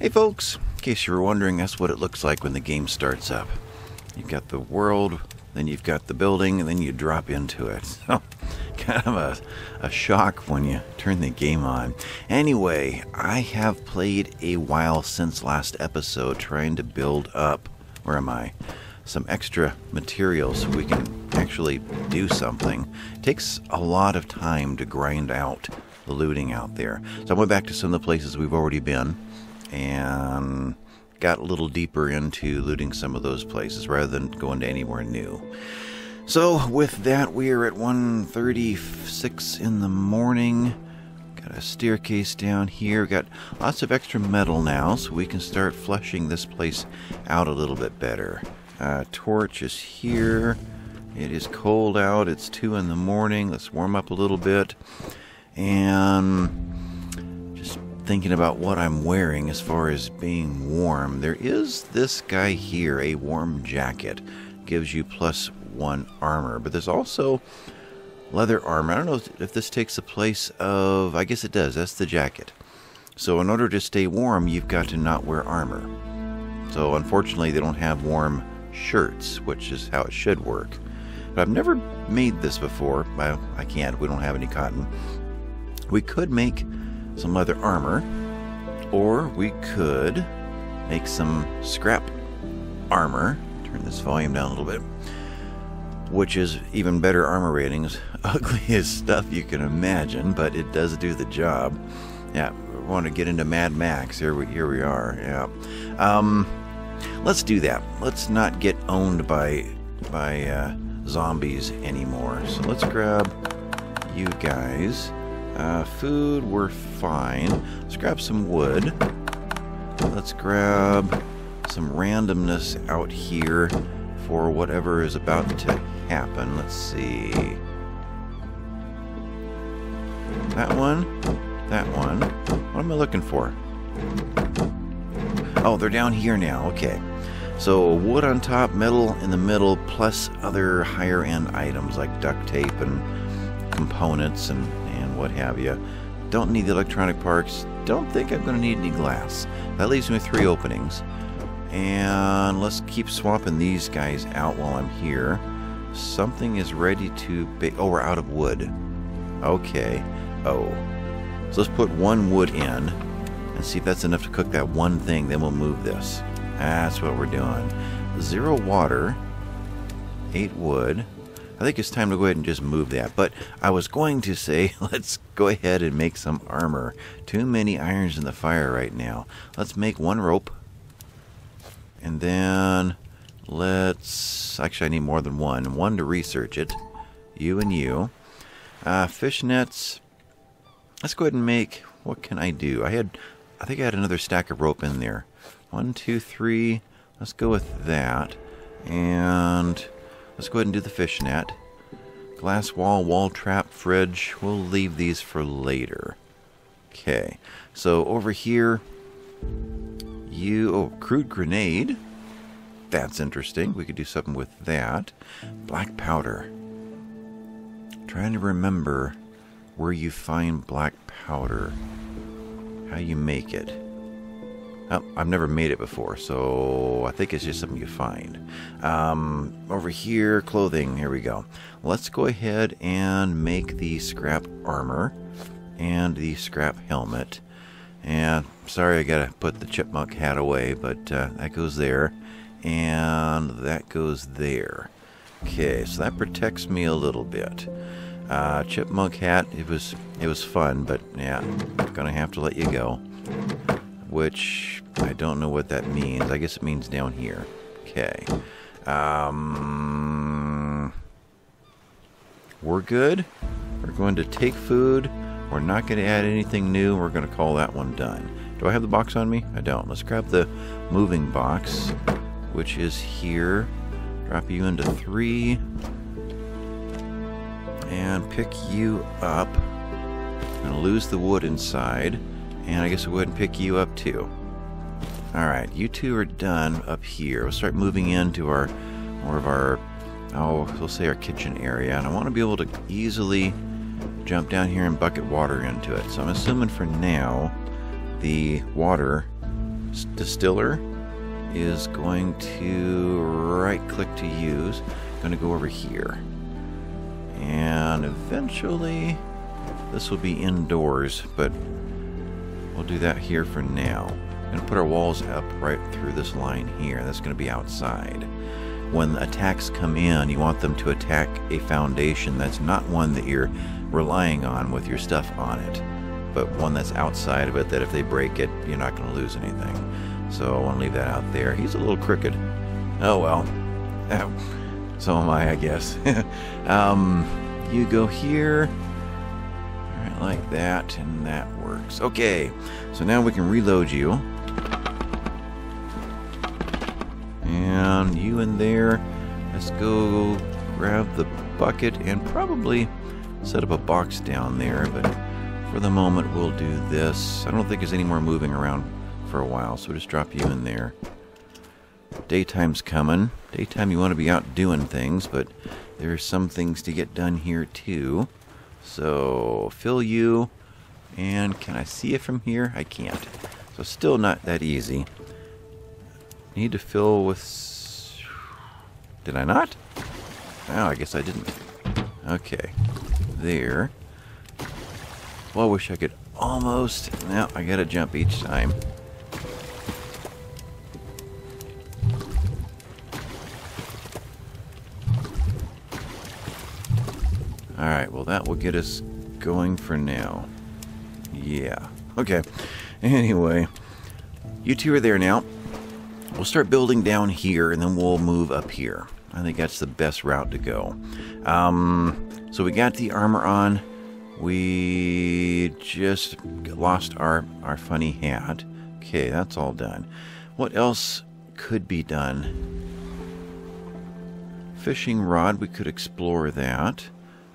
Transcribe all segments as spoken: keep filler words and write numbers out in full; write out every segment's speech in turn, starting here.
Hey folks, in case you were wondering, that's what it looks like when the game starts up. You've got the world, then you've got the building, and then you drop into it. So, kind of a, a shock when you turn the game on. Anyway, I have played a while since last episode trying to build up, where am I? Some extra material so we can actually do something. It takes a lot of time to grind out the looting out there. So I went back to some of the places we've already been and got a little deeper into looting some of those places rather than going to anywhere new. So with that, we are at one thirty-six in the morning. Got a staircase down here. Got lots of extra metal now, so we can start fleshing this place out a little bit better. Uh, torch is here. It is cold out. It's two in the morning. Let's warm up a little bit. And just thinking about what I'm wearing as far as being warm. There is this guy here, a warm jacket. Gives you plus one armor. But there's also leather armor. I don't know if this takes the place of... I guess it does. That's the jacket. So in order to stay warm, you've got to not wear armor. So unfortunately, they don't have warm shirts, which is how it should work. But I've never made this before. I, I can't. We don't have any cotton. We could make some leather armor, or we could make some scrap armor. Turn this volume down a little bit, which is even better armor ratings. Ugliest stuff you can imagine, but it does do the job. Yeah, we want to get into Mad Max. Here we, here we are. Yeah, um, let's do that. Let's not get owned by by uh, zombies anymore. So let's grab you guys. Uh, food, we're fine. Let's grab some wood. Let's grab some randomness out here for whatever is about to happen. Let's see. That one. That one. What am I looking for? Oh, they're down here now. Okay. So wood on top, metal in the middle, plus other higher end items like duct tape and components and what have you. Don't need the electronic parts. Don't think I'm going to need any glass. That leaves me with three openings. And let's keep swapping these guys out while I'm here. Something is ready to bake. Oh, we're out of wood. Okay. Oh. So let's put one wood in and see if that's enough to cook that one thing. Then we'll move this. That's what we're doing. Zero water. Eight wood. I think it's time to go ahead and just move that. But I was going to say, let's go ahead and make some armor. Too many irons in the fire right now. Let's make one rope. And then let's... Actually, I need more than one. One to research it. You and you. Uh, fish nets. Let's go ahead and make... What can I do? I had... I think I had another stack of rope in there. One, two, three. Let's go with that. And... let's go ahead and do the fishnet. Glass wall, wall trap, fridge. We'll leave these for later. Okay. So over here, you... Oh, crude grenade. That's interesting. We could do something with that. Black powder. I'm trying to remember where you find black powder. How you make it. Oh, I've never made it before, so I think it's just something you find. Um, over here, clothing. Here we go. Let's go ahead and make the scrap armor and the scrap helmet. And sorry, I gotta put the chipmunk hat away, but uh, that goes there, and that goes there. Okay, so that protects me a little bit. Uh, chipmunk hat. It was it was fun, but yeah, I'm gonna have to let you go. Which, I don't know what that means. I guess it means down here. Okay. Um, we're good. We're going to take food. We're not going to add anything new. We're going to call that one done. Do I have the box on me? I don't. Let's grab the moving box, which is here. Drop you into three. And pick you up. I'm going to lose the wood inside. And I guess we'll go ahead and pick you up too. Alright, you two are done up here. We'll start moving into our, more of our, oh, we'll say our kitchen area. And I want to be able to easily jump down here and bucket water into it. So I'm assuming for now the water distiller is going to right-click to use. I'm going to go over here. And eventually, this will be indoors, but we'll do that here for now. I'm going to put our walls up right through this line here. That's going to be outside. When attacks come in, you want them to attack a foundation that's not one that you're relying on with your stuff on it, but one that's outside of it that if they break it, you're not going to lose anything. So I want to leave that out there. He's a little crooked. Oh, well. So am I, I guess. um, you go here. All right, like that, and that works. Okay, so now we can reload you. And you in there. Let's go grab the bucket and probably set up a box down there, but for the moment we'll do this. I don't think there's any more moving around for a while, so we'll just drop you in there. Daytime's coming. Daytime you want to be out doing things, but there are some things to get done here too. So fill you, and can I see it from here? I can't. So still not that easy. Need to fill with... Did I not? Oh, I guess I didn't. Okay. There. Well, I wish I could almost... Now I gotta jump each time. Alright, well that will get us going for now. Yeah. Okay. Anyway. You two are there now. We'll start building down here, and then we'll move up here. I think that's the best route to go. Um, so we got the armor on. We just lost our, our funny hat. Okay, that's all done. What else could be done? Fishing rod, we could explore that.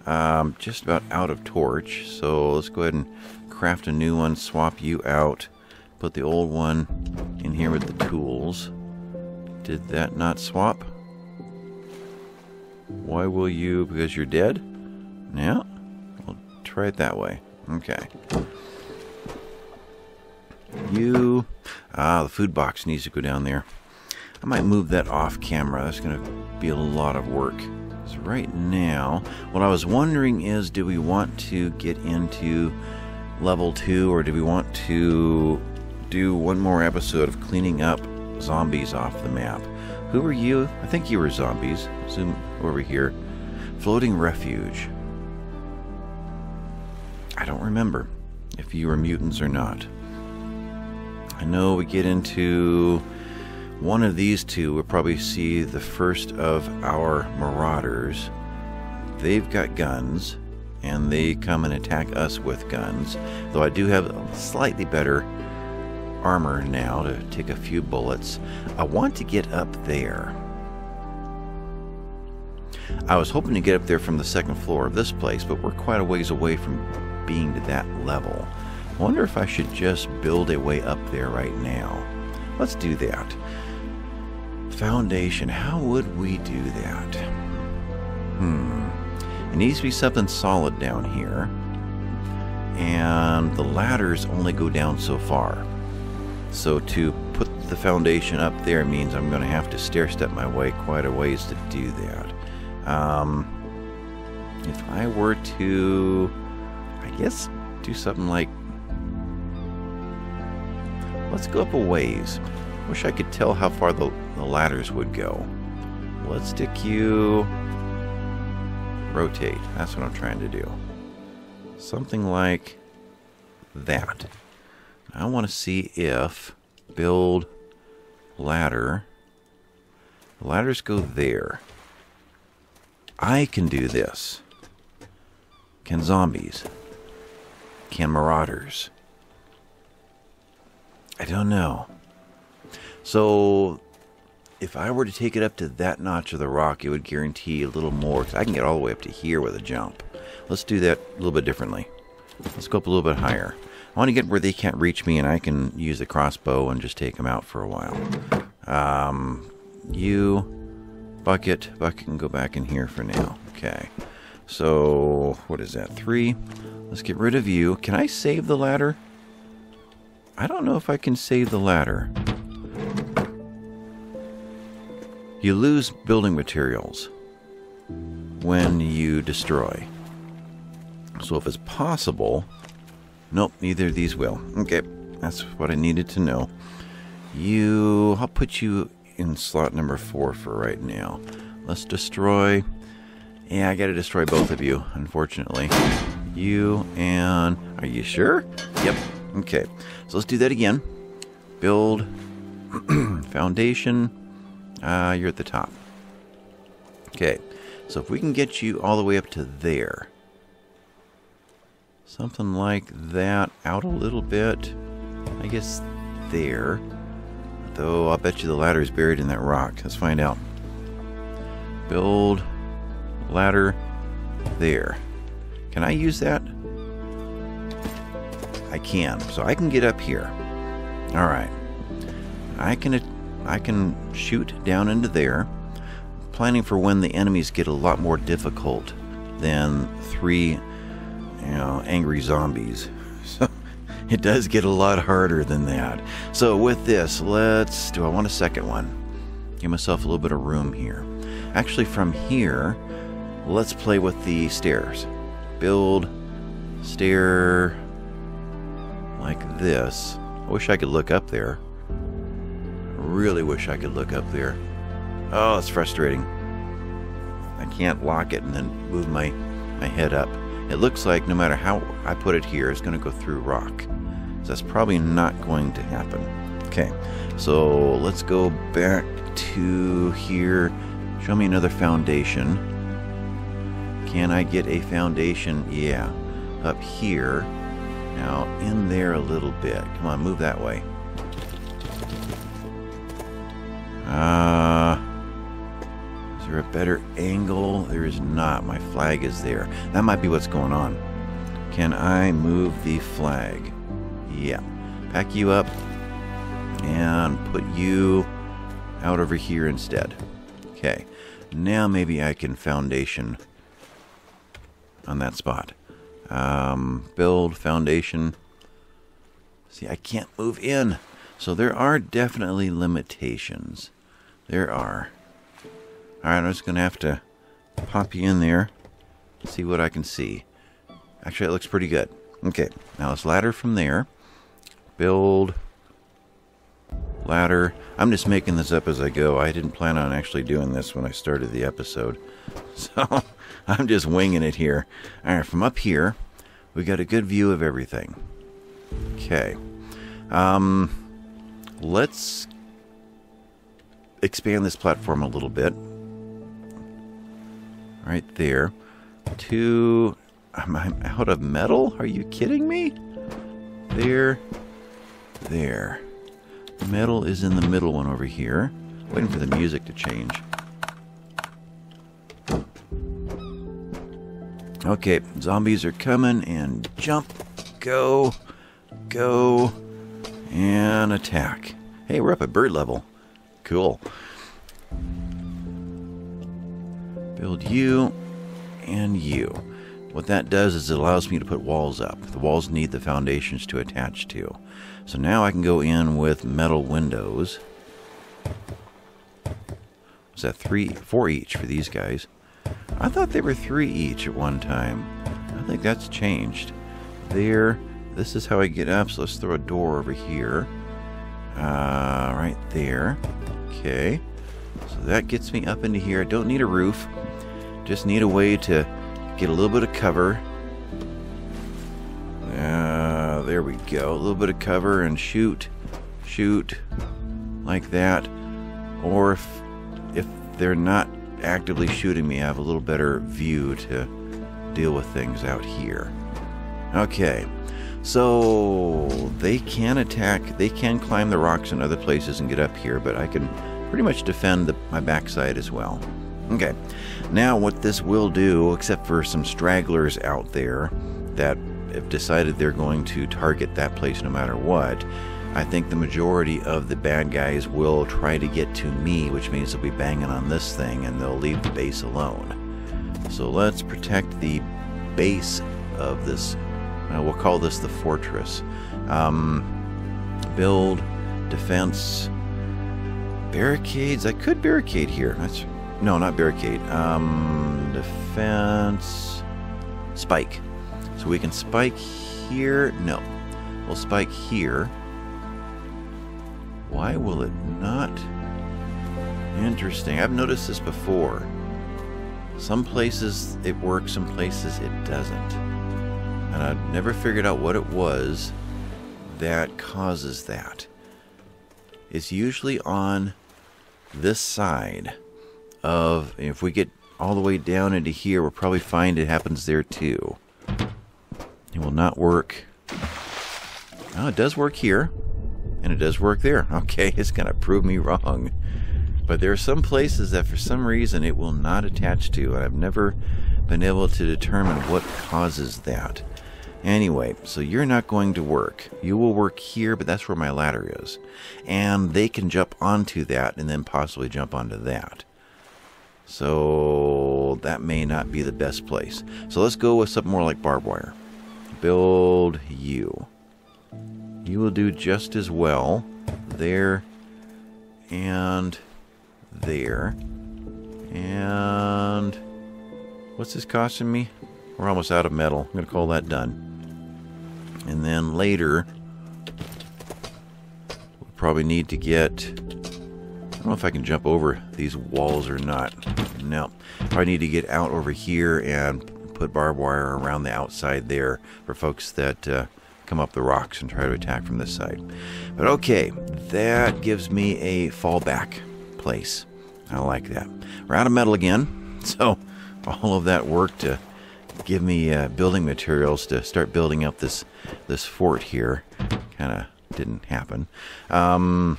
Um, just about out of torch, so let's go ahead and craft a new one, swap you out. Put the old one in here with the tools. Did that not swap? Why will you? Because you're dead? Yeah. We'll try it that way. Okay. You. Ah, the food box needs to go down there. I might move that off camera. That's going to be a lot of work. So right now, what I was wondering is, do we want to get into level two, or do we want to do one more episode of cleaning up zombies off the map? Who are you? I think you were zombies. Zoom over here. Floating Refuge. I don't remember if you were mutants or not. I know we get into one of these two. We'll probably see the first of our marauders. They've got guns, and they come and attack us with guns. Though I do have slightly better armor now to take a few bullets. I want to get up there. I was hoping to get up there from the second floor of this place, but we're quite a ways away from being to that level. I wonder if I should just build a way up there right now. Let's do that. Foundation. How would we do that? Hmm. It needs to be something solid down here. And the ladders only go down so far. So to put the foundation up there means I'm going to have to stair-step my way quite a ways to do that. Um, if I were to, I guess, do something like... Let's go up a ways. Wish I could tell how far the, the ladders would go. Let's stick you... Rotate. That's what I'm trying to do. Something like that. I want to see if build ladder. Ladders go there. I can do this. Can zombies? Can marauders? I don't know. So if I were to take it up to that notch of the rock, it would guarantee a little more, 'cause I can get all the way up to here with a jump. Let's do that a little bit differently. Let's go up a little bit higher. I want to get where they can't reach me, and I can use the crossbow and just take them out for a while. Um, you, bucket, bucket can go back in here for now. Okay. So, what is that? Three. Let's get rid of you. Can I save the ladder? I don't know if I can save the ladder. You lose building materials when you destroy. So if it's possible... Nope, neither of these will. Okay, that's what I needed to know. You... I'll put you in slot number four for right now. Let's destroy... Yeah, I gotta destroy both of you, unfortunately. You and... Are you sure? Yep. Okay, so let's do that again. Build. Foundation. Uh, you're at the top. Okay, so if we can get you all the way up to there. Something like that. Out a little bit. I guess there. Though I'll bet you the ladder is buried in that rock. Let's find out. Build. Ladder. There. Can I use that? I can. So I can get up here. Alright. I can I can shoot down into there. Planning for when the enemies get a lot more difficult than three, you know, angry zombies. So it does get a lot harder than that. So with this, let's... Do I want a second one? Give myself a little bit of room here. Actually, from here, let's play with the stairs. Build stair... like this. I wish I could look up there. I really wish I could look up there. Oh, it's frustrating. I can't lock it and then move my, my head up. It looks like no matter how I put it here, it's going to go through rock. So that's probably not going to happen. Okay, so let's go back to here. Show me another foundation. Can I get a foundation? Yeah, up here. Now, in there a little bit. Come on, move that way. Uh, is there a better angle? There is not. My flag is there. That might be what's going on. Can I move the flag? Yeah. Pack you up and put you out over here instead. Okay. Now maybe I can foundation on that spot. Um, build, foundation. See, I can't move in. So there are definitely limitations. There are. Alright, I'm just going to have to pop you in there. See what I can see. Actually, it looks pretty good. Okay, now let's ladder from there. Build. Ladder. I'm just making this up as I go. I didn't plan on actually doing this when I started the episode. So... I'm just winging it here. Alright, from up here, we got a good view of everything. Okay. Um, let's expand this platform a little bit. Right there. To... I'm, I'm out of metal? Are you kidding me? There. There. Metal is in the middle one over here. Waiting for the music to change. Okay, zombies are coming, and jump, go, go, and attack. Hey, we're up at bird level. Cool. Build you, and you. What that does is it allows me to put walls up. The walls need the foundations to attach to. So now I can go in with metal windows. Was that three, four each for these guys? I thought they were three each at one time. I think that's changed. There. This is how I get up, so let's throw a door over here. Uh, right there. Okay. So that gets me up into here. I don't need a roof. Just need a way to get a little bit of cover. Uh, there we go. A little bit of cover and shoot. Shoot. Like that. Or if, if they're not... actively shooting me, I have a little better view to deal with things out here. Okay, so they can attack, they can climb the rocks in other places and get up here, but I can pretty much defend the, my backside as well. Okay, now what this will do, except for some stragglers out there that have decided they're going to target that place no matter what, I think the majority of the bad guys will try to get to me, which means they'll be banging on this thing and they'll leave the base alone. So let's protect the base of this, uh, we'll call this the fortress. Um, build, defense, barricades. I could barricade here. That's, no, not barricade. Um, defense, spike. So we can spike here. No, we'll spike here. Why will it not? Interesting. I've noticed this before. Some places it works, some places it doesn't. And I've never figured out what it was that causes that. It's usually on this side of, if we get all the way down into here, we'll probably find it happens there too. It will not work. Oh, it does work here. And it does work there. Okay, it's gonna prove me wrong. But there are some places that for some reason it will not attach to, and I've never been able to determine what causes that. Anyway, so you're not going to work. You will work here, but that's where my ladder is. And they can jump onto that and then possibly jump onto that. So that may not be the best place. So let's go with something more like barbed wire. Build you. You will do just as well there and there. And what's this costing me? We're almost out of metal. I'm gonna call that done. And then later we'll probably need to get, I don't know if I can jump over these walls or not. No, I need to get out over here and put barbed wire around the outside there for folks that uh, come up the rocks and try to attack from this side. But okay, that gives me a fallback place. I like that. We're out of metal again, so all of that work to give me uh, building materials to start building up this this fort here kind of didn't happen. Um,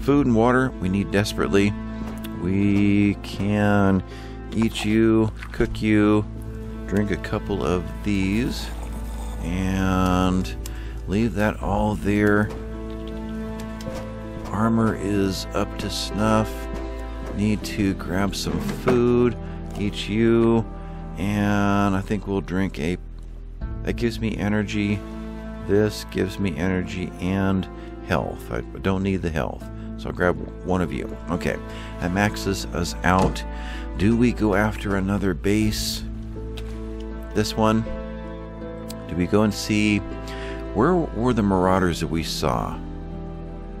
food and water we need desperately. We can eat you, cook you, drink a couple of these, and leave that all there. Armor is up to snuff. Need to grab some food, eat you, and I think we'll drink a... That gives me energy. This gives me energy and health. I don't need the health, so I'll grab one of you. Okay, that maxes us out. Do we go after another base? This one? Do we go and see... Where were the marauders that we saw?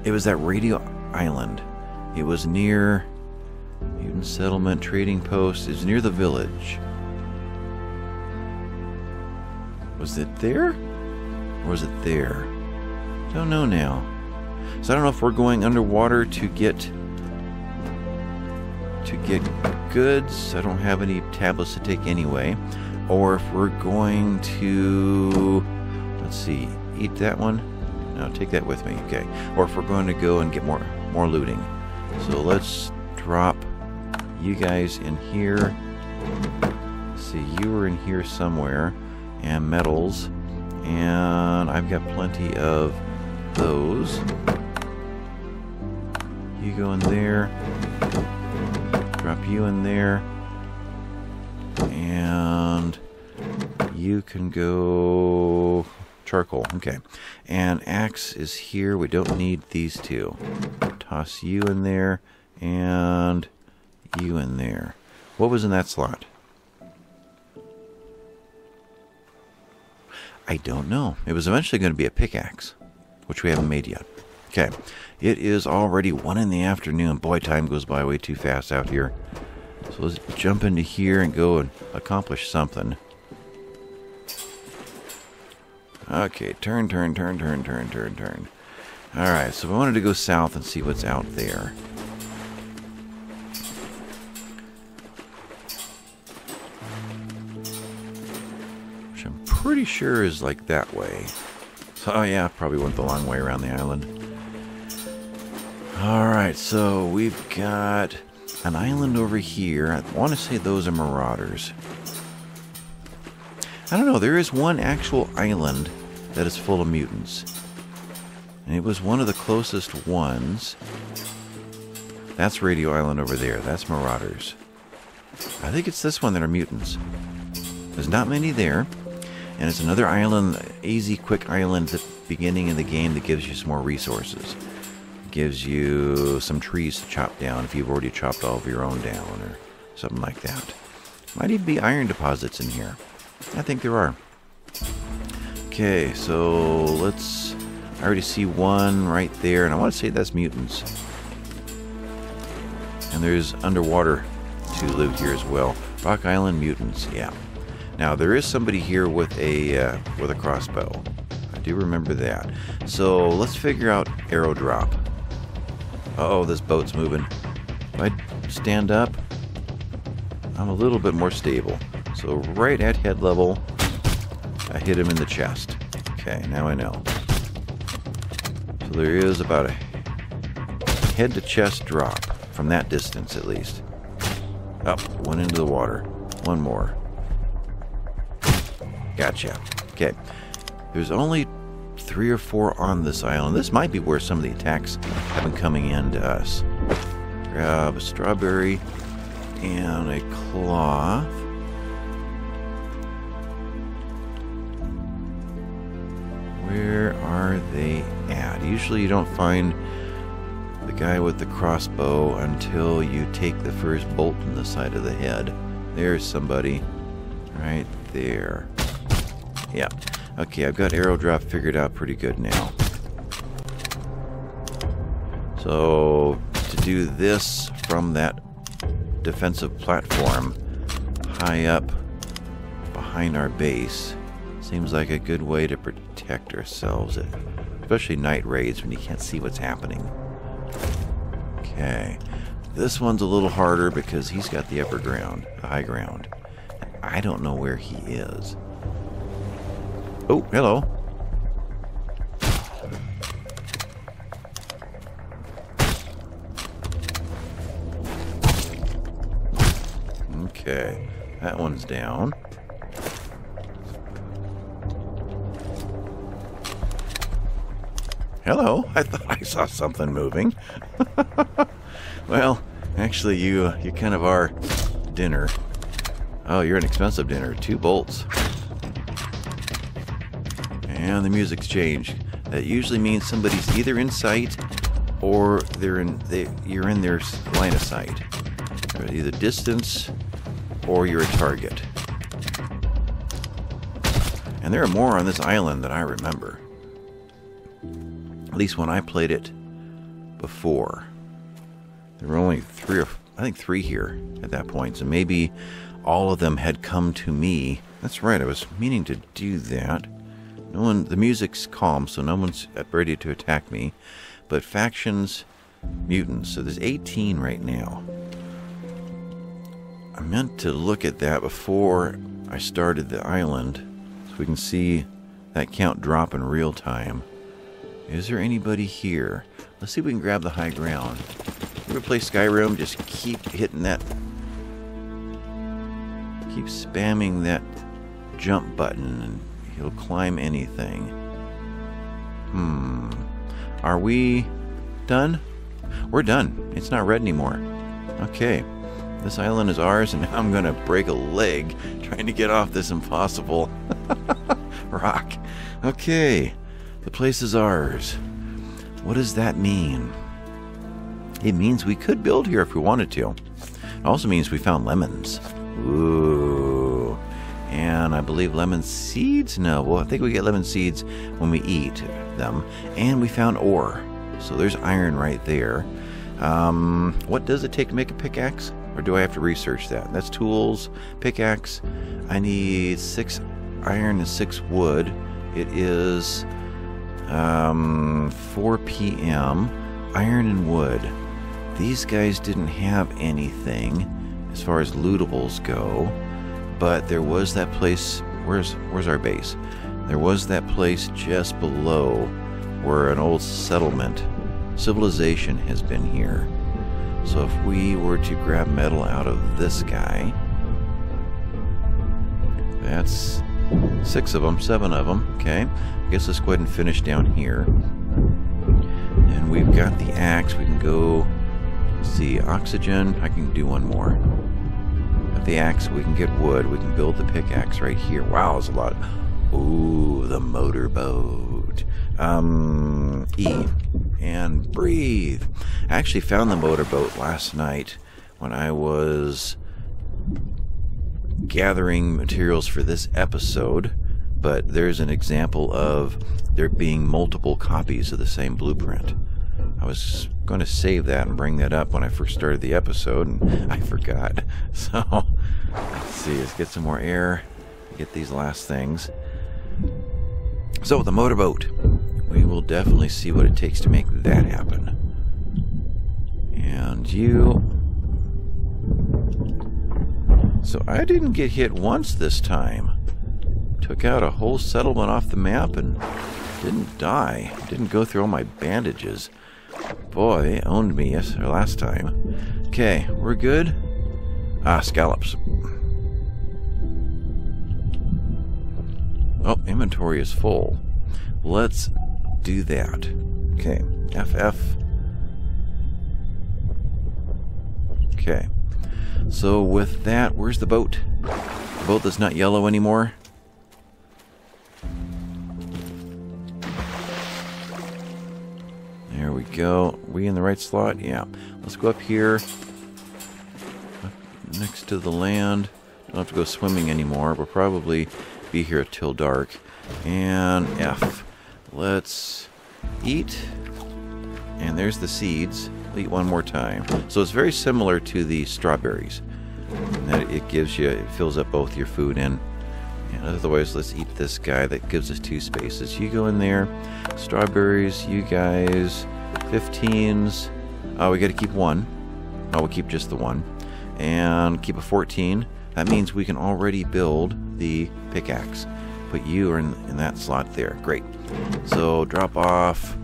It was that Radio Island. It was near... Mutant Settlement, Trading Post. It's near the village. Was it there? Or was it there? Don't know now. So I don't know if we're going underwater to get... to get goods. I don't have any tablets to take anyway. Or if we're going to... let's see. Eat that one. No, take that with me. Okay. Or if we're going to go and get more, more looting. So let's drop you guys in here. Let's see, you were in here somewhere, and metals, and I've got plenty of those. You go in there, drop you in there, and you can go charcoal. Okay, and axe is here. We don't need these two. Toss you in there. And you in there. What was in that slot? I don't know. It was eventually going to be a pickaxe, which we haven't made yet. Okay. It is already one in the afternoon. Boy, time goes by way too fast out here. So let's jump into here and go and accomplish something. Okay. Turn, turn, turn, turn, turn, turn, turn. Alright, so we wanted to go south and see what's out there. Pretty sure is like that way. So, oh yeah, probably went the long way around the island. Alright, so we've got an island over here. I want to say those are marauders. I don't know, there is one actual island that is full of mutants. And it was one of the closest ones. That's Radio Island over there. That's marauders. I think it's this one that are mutants. There's not many there. And it's another island, easy quick island that beginning of the game that gives you some more resources. It gives you some trees to chop down if you've already chopped all of your own down or something like that. Might even be iron deposits in here. I think there are. Okay, so let's... I already see one right there, and I want to say that's mutants. And there's underwater to live here as well. Rock Island mutants, yeah. Now there is somebody here with a uh, with a crossbow. I do remember that. So let's figure out arrow drop. Uh-oh, this boat's moving. If I stand up, I'm a little bit more stable. So right at head level, I hit him in the chest. Okay, now I know. So there is about a head to chest drop from that distance at least. Up, oh, one into the water. One more. Gotcha. Okay. There's only three or four on this island. This might be where some of the attacks have been coming in to us. Grab a strawberry and a cloth. Where are they at? Usually you don't find the guy with the crossbow until you take the first bolt in the side of the head. There's somebody right there. Yeah. Okay, I've got arrow drop figured out pretty good now. So, to do this from that defensive platform high up behind our base seems like a good way to protect ourselves, especially night raids when you can't see what's happening. Okay. This one's a little harder because he's got the upper ground, the high ground. I don't know where he is. Oh, hello. Okay, that one's down. Hello, I thought I saw something moving. Well, actually you, uh, you kind of are dinner. Oh, you're an expensive dinner. Two bolts. And the music's changed. That usually means somebody's either in sight or they're in they, you're in their line of sight. You're either distance or you're a target. And there are more on this island than I remember. At least when I played it before. There were only three or I think three here at that point, so maybe all of them had come to me. That's right, I was meaning to do that. No one, the music's calm, so no one's ready to attack me. But factions, mutants. So there's eighteen right now. I meant to look at that before I started the island, so we can see that count drop in real time. Is there anybody here? Let's see if we can grab the high ground. If we're gonna play Skyrim, just keep hitting that... Keep spamming that jump button and he'll climb anything. Hmm. Are we done? We're done. It's not red anymore. Okay. This island is ours and now I'm going to break a leg trying to get off this impossible rock. Okay. The place is ours. What does that mean? It means we could build here if we wanted to. It also means we found lemons. Ooh, and I believe lemon seeds? No, well I think we get lemon seeds when we eat them. And we found ore, so there's iron right there. Um, what does it take to make a pickaxe? Or do I have to research that? That's tools, pickaxe. I need six iron and six wood. It is um, four P M Iron and wood. These guys didn't have anything as far as lootables go, but there was that place, where's where's our base? There was that place just below where an old settlement, civilization has been here. So if we were to grab metal out of this guy, that's six of them, seven of them, okay. I guess let's go ahead and finish down here. And we've got the axe, we can go, let's see, oxygen, I can do one more. The axe, we can get wood, we can build the pickaxe right here. Wow, there's a lot. Ooh, the motorboat. Um, E. And breathe. I actually found the motorboat last night when I was gathering materials for this episode, but there's an example of there being multiple copies of the same blueprint. I was going to save that and bring that up when I first started the episode, and I forgot. So, let's see, let's get some more air, get these last things. So, the motorboat. We will definitely see what it takes to make that happen. And you... So I didn't get hit once this time. Took out a whole settlement off the map and didn't die. Didn't go through all my bandages. Boy, they owned me yes, last time. Okay, we're good? Ah, scallops. Oh, inventory is full. Let's do that. Okay, F F. Okay. So with that, where's the boat? The boat that's not yellow anymore? There we go. We in the right slot? Yeah. Let's go up here. Up next to the land. Don't have to go swimming anymore. We'll probably be here till dark. And F. Let's eat. And there's the seeds. Eat one more time. So it's very similar to the strawberries. And that it gives you, it fills up both your food and, and otherwise let's eat this guy that gives us two spaces. You go in there, strawberries, you guys, fifteens. Oh, we got to keep one. Oh, we'll keep just the one. And keep a fourteen. That means we can already build the pickaxe. Put you in, in that slot there. Great. So drop off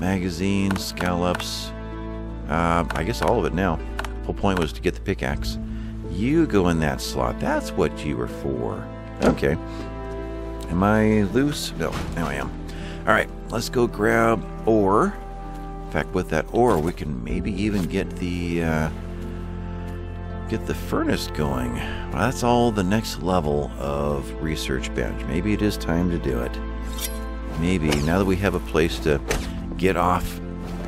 magazines, scallops. Uh, I guess all of it now. The whole point was to get the pickaxe. You go in that slot. That's what you were for. Okay. Am I loose? No, now I am. Alright, let's go grab ore. In fact, with that ore, we can maybe even get the uh, get the furnace going. Well, that's all the next level of research bench. Maybe it is time to do it. Maybe. Now that we have a place to get off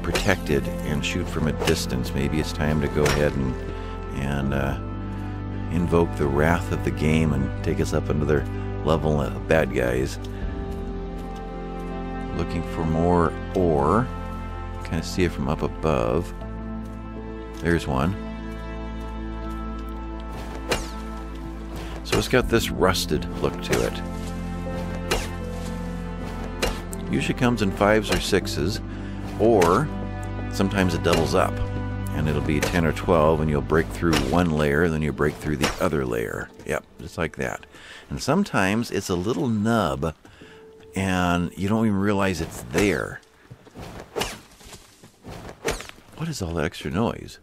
protected and shoot from a distance, maybe it's time to go ahead and and uh, invoke the wrath of the game and take us up another level of bad guys. Looking for more ore. Kind of see it from up above. There's one. So it's got this rusted look to it. Usually comes in fives or sixes. Or sometimes it doubles up and it'll be ten or twelve and you'll break through one layer, then you break through the other layer. Yep, just like that. And sometimes it's a little nub and you don't even realize it's there. What is all that extra noise?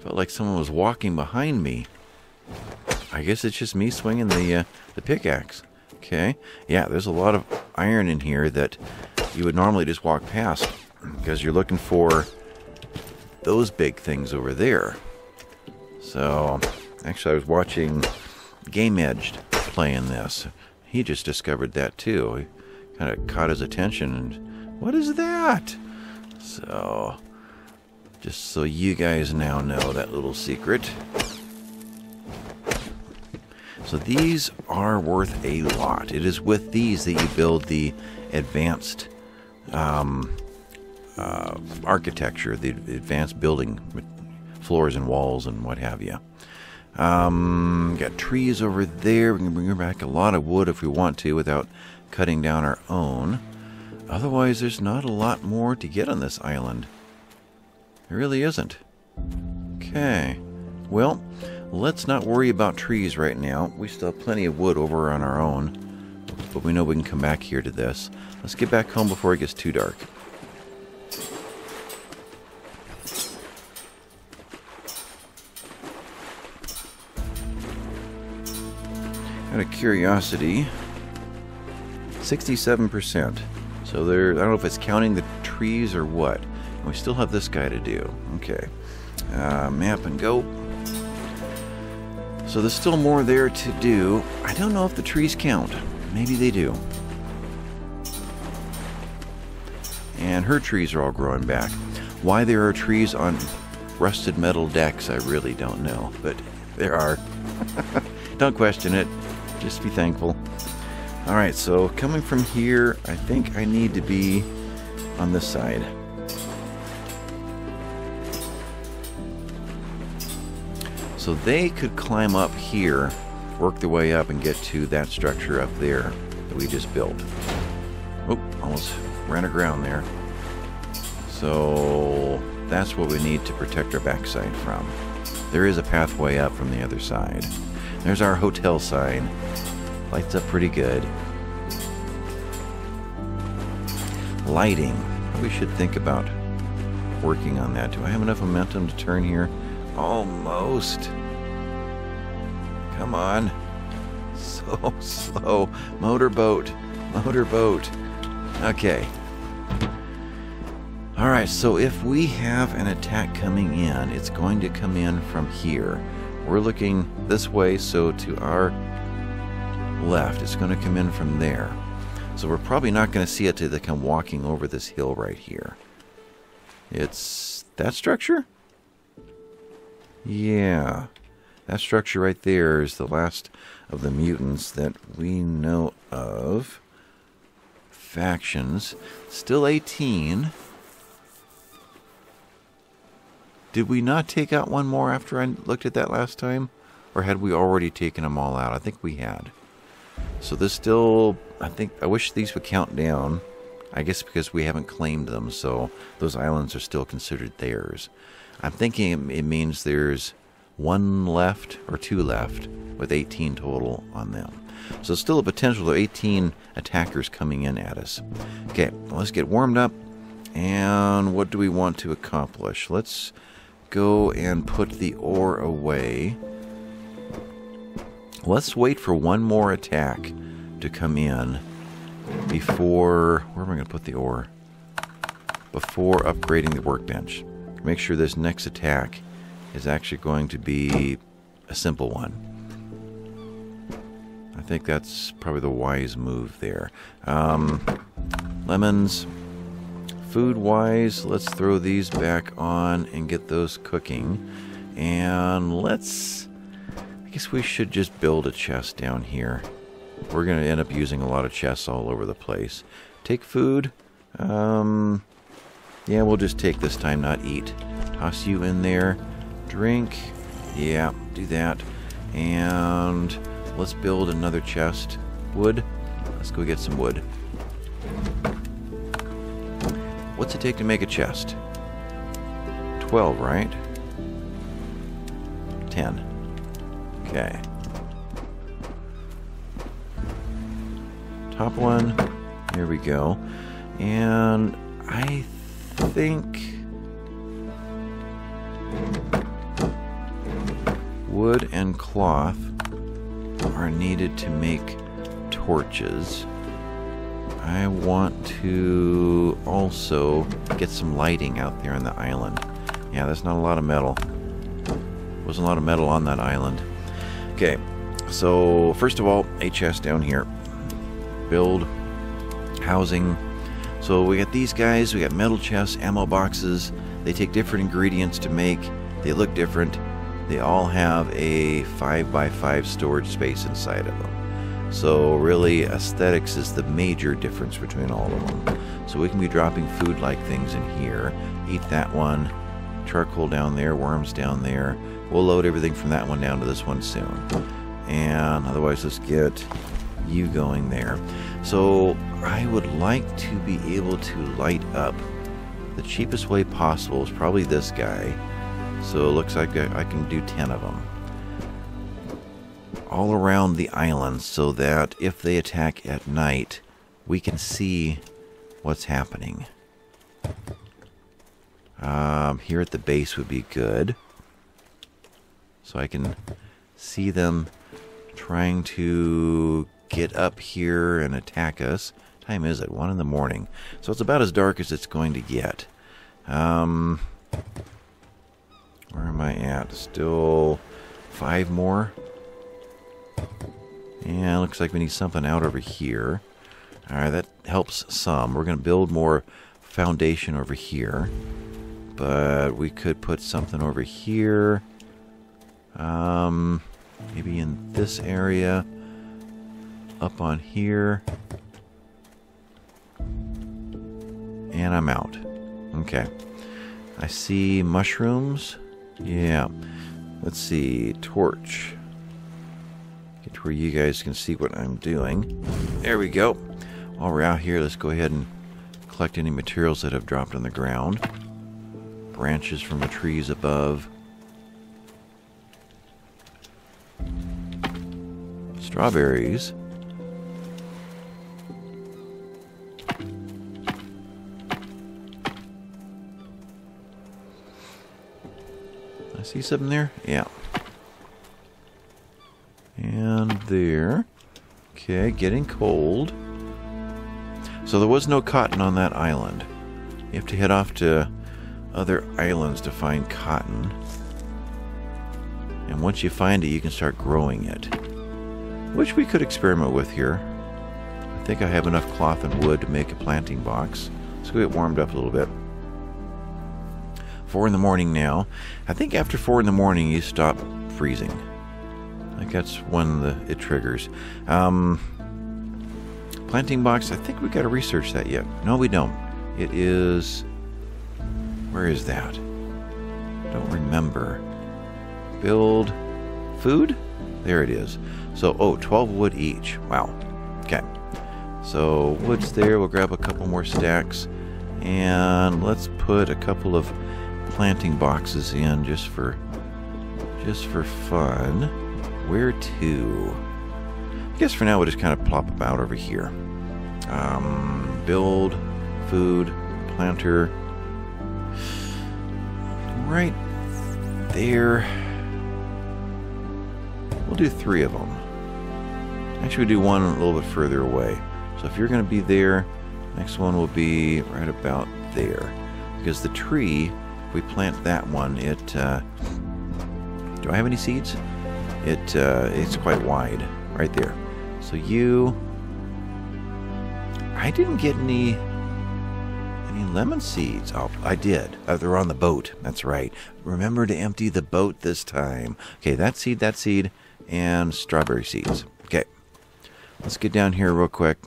Felt like someone was walking behind me. I guess it's just me swinging the, uh, the pickaxe. Okay, yeah, there's a lot of iron in here that you would normally just walk past because you're looking for those big things over there. So, actually I was watching GameEdged playing this. He just discovered that too. He kind of caught his attention and, what is that? So, just so you guys now know that little secret. So these are worth a lot. It is with these that you build the advanced um, uh, architecture, the advanced building floors and walls and what have you. Um, got trees over there. We can bring back a lot of wood if we want to without cutting down our own. Otherwise, there's not a lot more to get on this island. There really isn't. Okay. Well... Let's not worry about trees right now. We still have plenty of wood over on our own, but we know we can come back here to this. Let's get back home before it gets too dark. Out of curiosity, sixty-seven percent. So there, I don't know if it's counting the trees or what. And we still have this guy to do. Okay, uh, map and go. So there's still more there to do. I don't know if the trees count. Maybe they do. and her trees are all growing back. Why there are trees on rusted metal decks, I really don't know, but there are. Don't question it, just be thankful. All right, so coming from here, I think I need to be on this side. So they could climb up here, work their way up, and get to that structure up there that we just built. Oh, almost ran aground there. So that's what we need to protect our backside from. There is a pathway up from the other side. There's our hotel sign. Lights up pretty good. Lighting. We should think about working on that. Do I have enough momentum to turn here? Almost. Come on. So slow. Motorboat. Motorboat. Okay. Alright, so if we have an attack coming in, it's going to come in from here. We're looking this way, so to our left. It's going to come in from there. So we're probably not going to see it till they come walking over this hill right here. It's that structure? Yeah, that structure right there is the last of the mutants that we know of. Factions. Still eighteen. Did we not take out one more after I looked at that last time? Or had we already taken them all out? I think we had. So this still, I think, I wish these would count down. I guess because we haven't claimed them, so those islands are still considered theirs. I'm thinking it means there's one left or two left with eighteen total on them. So it's still a potential of eighteen attackers coming in at us. Okay, let's get warmed up. And what do we want to accomplish? Let's go and put the ore away. Let's wait for one more attack to come in before... Where am I going to put the ore? Before upgrading the workbench. Make sure this next attack is actually going to be a simple one. I think that's probably the wise move there. Um, lemons. Food-wise, let's throw these back on and get those cooking. And let's... I guess we should just build a chest down here. We're going to end up using a lot of chests all over the place. Take food. Um... Yeah, we'll just take this time, not eat. Toss you in there. Drink. Yeah, do that. And let's build another chest. Wood. Let's go get some wood. What's it take to make a chest? twelve, right? ten. Okay. Top one. Here we go. And I think... I think wood and cloth are needed to make torches. I want to also get some lighting out there on the island. Yeah, there's not a lot of metal. Wasn't a lot of metal on that island. Okay, so first of all, a chest down here. Build housing. So we got these guys, we got metal chests, ammo boxes. They take different ingredients to make. They look different. They all have a five by five storage space inside of them. So really, aesthetics is the major difference between all of them. So we can be dropping food like things in here. Eat that one. Charcoal down there, worms down there. We'll load everything from that one down to this one soon. And otherwise, let's get you going there. So I would like to be able to light up. The cheapest way possible is probably this guy. So it looks like I can do ten of them. All around the island so that if they attack at night, we can see what's happening. Um, here at the base would be good. So I can see them trying to get up here and attack us. Time is at one in the morning, so it's about as dark as it's going to get. Um, where am I at? Still five more. Yeah, looks like we need something out over here. All right, that helps some. We're going to build more foundation over here, but we could put something over here. Um, maybe in this area, up on here. And I'm out. Okay. I see mushrooms. Yeah. Let's see. Torch. Get to where you guys can see what I'm doing. There we go. While we're out here, let's go ahead and collect any materials that have dropped on the ground. Branches from the trees above. Strawberries. See something there? Yeah. And there. Okay, getting cold. So there was no cotton on that island. You have to head off to other islands to find cotton. And once you find it, you can start growing it. Which we could experiment with here. I think I have enough cloth and wood to make a planting box. Let's go get warmed up a little bit. Four in the morning now. I think after four in the morning you stop freezing. I think that's when the, it triggers. Um, planting box, I think we got to research that yet. No, we don't. It is... Where is that? Don't remember. Build food? There it is. So, oh, twelve wood each. Wow. Okay. So, wood's there. We'll grab a couple more stacks. And let's put a couple of planting boxes in just for just for fun. Where to? I guess for now we'll just kind of plop about over here. Um, build, food, planter. Right there. We'll do three of them. Actually, we do one a little bit further away. So if you're going to be there, next one will be right about there. Because the tree... we plant that one, it uh, do I have any seeds? It uh, it's quite wide right there. So you, I didn't get any any lemon seeds. Oh, I did. Oh, they're on the boat. That's right. Remember to empty the boat this time. Okay, that seed, that seed, and strawberry seeds. Okay, let's get down here real quick.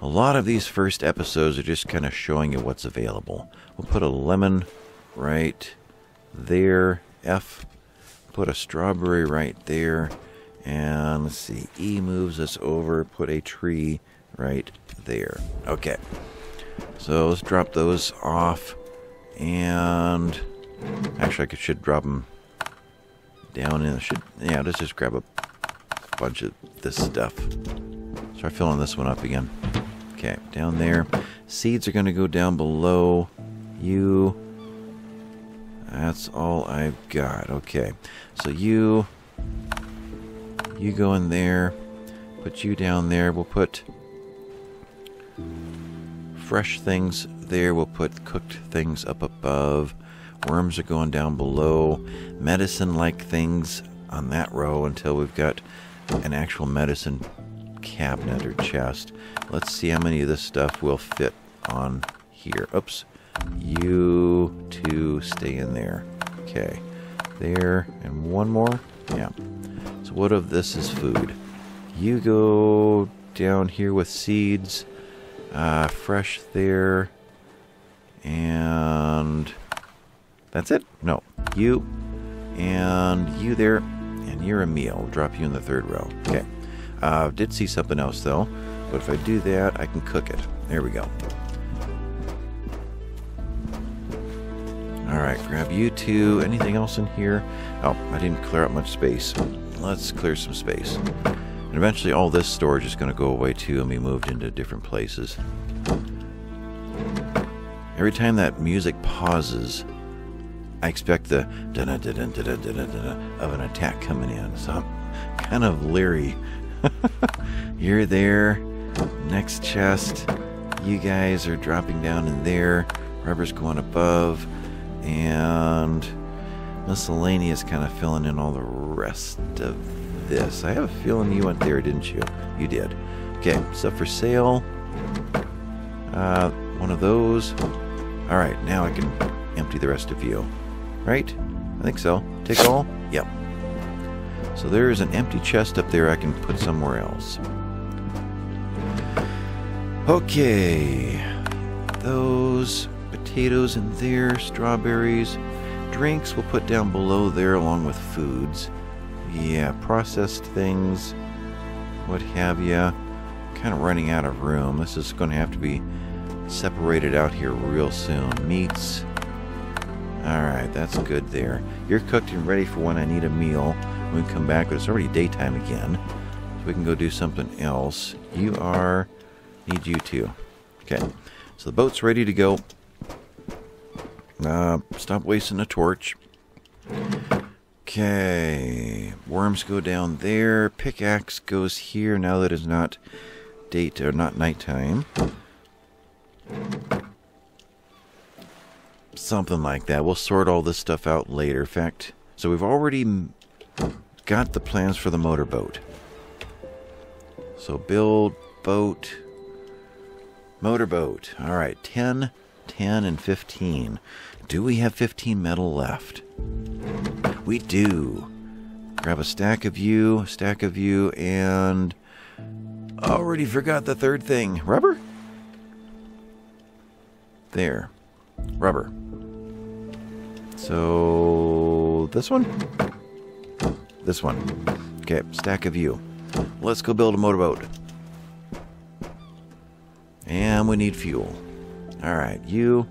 A lot of these first episodes are just kind of showing you what's available. We'll put a lemon right there. F. Put a strawberry right there. And let's see. E moves us over. Put a tree right there. Okay. So let's drop those off. And actually, I should drop them down in. Should, yeah, let's just grab a bunch of this stuff. Start filling this one up again. Okay, down there. Seeds are going to go down below you. That's all I've got. Okay, so you, you go in there. Put you down there. We'll put fresh things there. We'll put cooked things up above. Worms are going down below. Medicine-like things on that row until we've got an actual medicine cabinet or chest. Let's see how many of this stuff will fit on here. Oops. You two stay in there. Okay. There. And one more. Yeah. So what of this is food? You go down here with seeds. Uh, fresh there. And that's it? No. You. And you there. And you're a meal. We'll drop you in the third row. Okay. I uh, did see something else, though. But if I do that, I can cook it. There we go. Alright, grab you two. Anything else in here? Oh, I didn't clear up much space. Let's clear some space. And eventually all this storage is going to go away, too, and be moved into different places. Every time that music pauses, I expect the da-da-da-da-da-da-da-da of an attack coming in. So I'm kind of leery. You're there. Next chest. You guys are dropping down in there. Rubber's going above. And miscellaneous kind of filling in all the rest of this. I have a feeling you went there, didn't you? You did. Okay, so for sale. Uh, one of those. All right, now I can empty the rest of you. Right? I think so. Take all? Yep. So there is an empty chest up there I can put somewhere else. Okay. Those potatoes in there, strawberries. Drinks we'll put down below there along with foods. Yeah, processed things, what have ya. Kind of running out of room. This is going to have to be separated out here real soon. Meats. Alright, that's good there. You're cooked and ready for when I need a meal. When we come back, but it's already daytime again. So we can go do something else. You are... need you to. Okay. So the boat's ready to go. Uh, stop wasting a torch. Okay. Worms go down there. Pickaxe goes here. Now that is not date or not nighttime. Something like that. We'll sort all this stuff out later. In fact, so we've already got the plans for the motorboat. So build, boat, motorboat. All right, ten, ten, and fifteen. Do we have fifteen metal left? We do. Grab a stack of you, stack of you, and... already forgot the third thing. Rubber? There. Rubber. So... this one? This one. Okay, stack of you. Let's go build a motorboat. And we need fuel. Alright, you.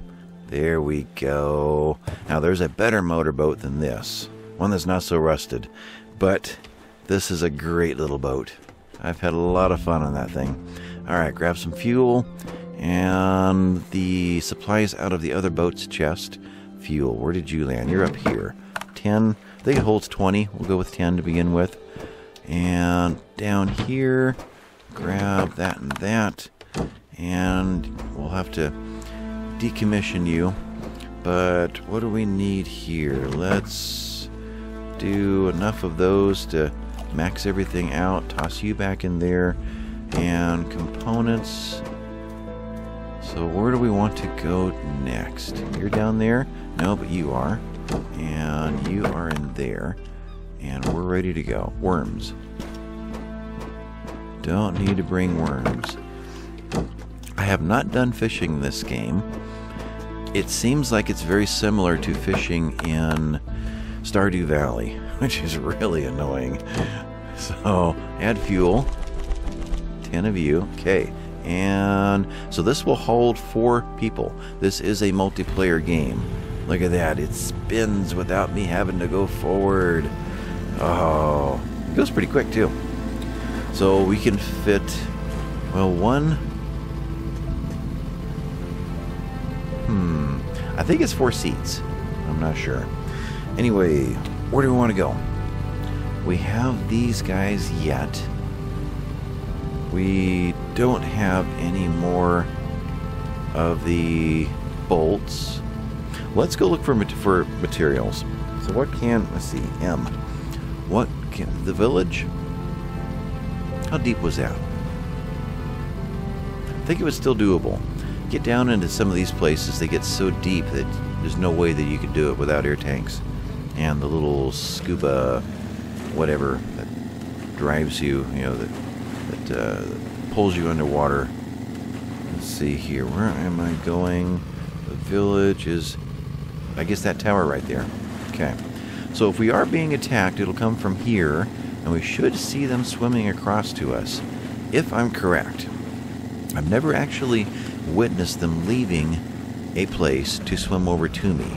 There we go. Now there's a better motorboat than this. One that's not so rusted. But this is a great little boat. I've had a lot of fun on that thing. Alright, grab some fuel. And the supplies out of the other boat's chest. Fuel. Where did you land? You're up here. ten. I think it holds twenty. We'll go with ten to begin with. And down here. Grab that and that. And we'll have to decommission you. But what do we need here? Let's do enough of those to max everything out. Toss you back in there. And components. So where do we want to go next? You're down there? No, but you are. And you are in there. And we're ready to go. Worms. Don't need to bring worms. I have not done fishing this game. It seems like it's very similar to fishing in Stardew Valley, which is really annoying. So, add fuel. ten of you. Okay. And so this will hold four people. This is a multiplayer game. Look at that. It spins without me having to go forward. Oh. It goes pretty quick, too. So we can fit, well, one... Hmm. I think it's four seats. I'm not sure. Anyway, where do we want to go? We have these guys yet. We don't have any more of the bolts. Let's go look for mat for materials. So what can... let's see. M. What can... the village? How deep was that? I think it was still doable. Get down into some of these places, they get so deep that there's no way that you could do it without air tanks and the little scuba whatever that drives you, you know, that, that uh, pulls you underwater. Let's see here, where am I going? The village is, I guess, that tower right there. Okay, so if we are being attacked, it'll come from here, and we should see them swimming across to us, if I'm correct. I've never actually witnessed them leaving a place to swim over to me.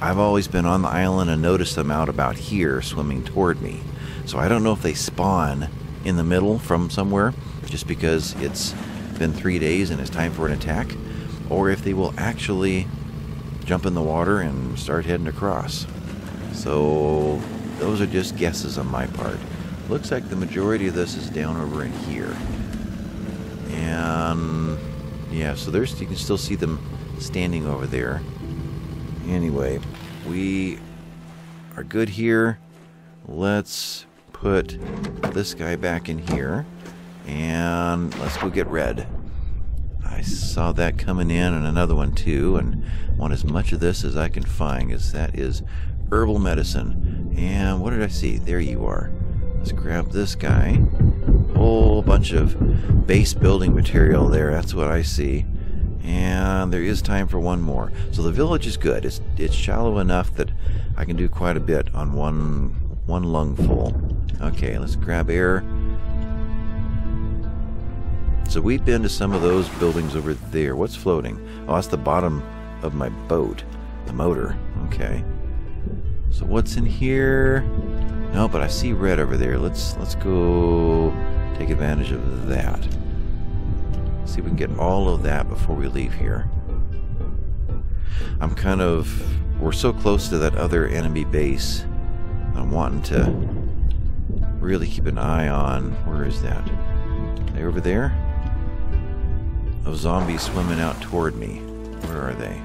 I've always been on the island and noticed them out about here swimming toward me. So I don't know if they spawn in the middle from somewhere, just because it's been three days and it's time for an attack, or if they will actually jump in the water and start heading across. So those are just guesses on my part. Looks like the majority of this is down over in here. And yeah, so there's, you can still see them standing over there. Anyway, we are good here. Let's put this guy back in here. And let's go get red. I saw that coming in, and another one too, and I want as much of this as I can find, because that is herbal medicine. And what did I see? There you are. Let's grab this guy. Whole bunch of base building material there, that's what I see. And there is time for one more. So the village is good. It's it's shallow enough that I can do quite a bit on one one lungful. Okay, let's grab air. So we've been to some of those buildings over there. What's floating? Oh, that's the bottom of my boat. The motor. Okay. So what's in here? No, but I see red over there. Let's let's go take advantage of that. See if we can get all of that before we leave here. I'm kind of... We're so close to that other enemy base. I'm wanting to really keep an eye on... Where is that? Are they over there? Those zombies swimming out toward me. Where are they?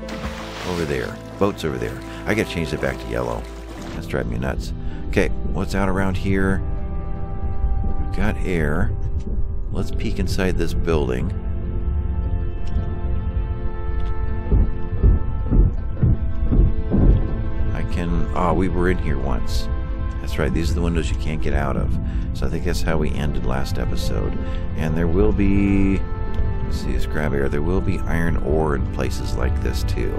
Over there. Boat's over there. I gotta change it back to yellow. That's driving me nuts. Okay, what's out around here? We've got air. Let's peek inside this building. Ah, oh, we were in here once. That's right, these are the windows you can't get out of. So I think that's how we ended last episode. And there will be... Let's see, let's grab air. There will be iron ore in places like this, too.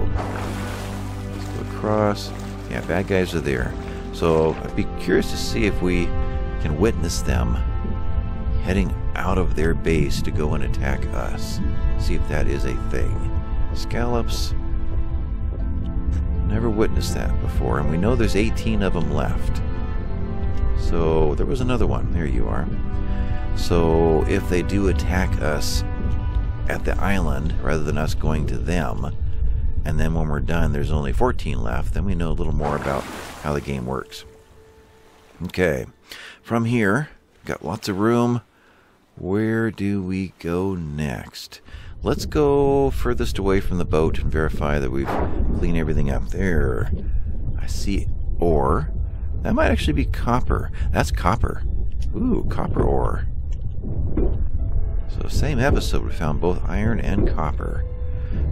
Let's go across. Yeah, bad guys are there. So I'd be curious to see if we can witness them heading out of their base to go and attack us. See if that is a thing. Scallops... Never witnessed that before, and we know there's eighteen of them left. So there was another one. There you are. So if they do attack us at the island rather than us going to them, and then when we're done there's only fourteen left, then we know a little more about how the game works. Okay, from here, got lots of room. Where do we go next? Let's go furthest away from the boat and verify that we've cleaned everything up. There. I see ore. That might actually be copper. That's copper. Ooh, copper ore. So same episode, we found both iron and copper.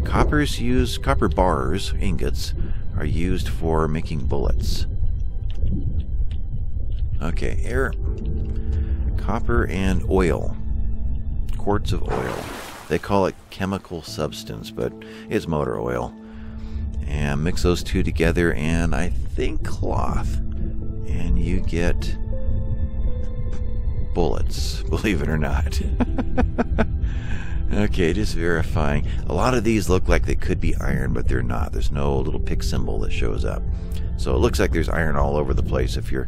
Copper's used, copper bars, ingots, are used for making bullets. Okay, air. Copper and oil. Quarts of oil. They call it chemical substance, but it's motor oil. And mix those two together, and I think cloth. And you get bullets, believe it or not. Okay, just verifying. A lot of these look like they could be iron, but they're not. There's no little pick symbol that shows up. So it looks like there's iron all over the place. If you're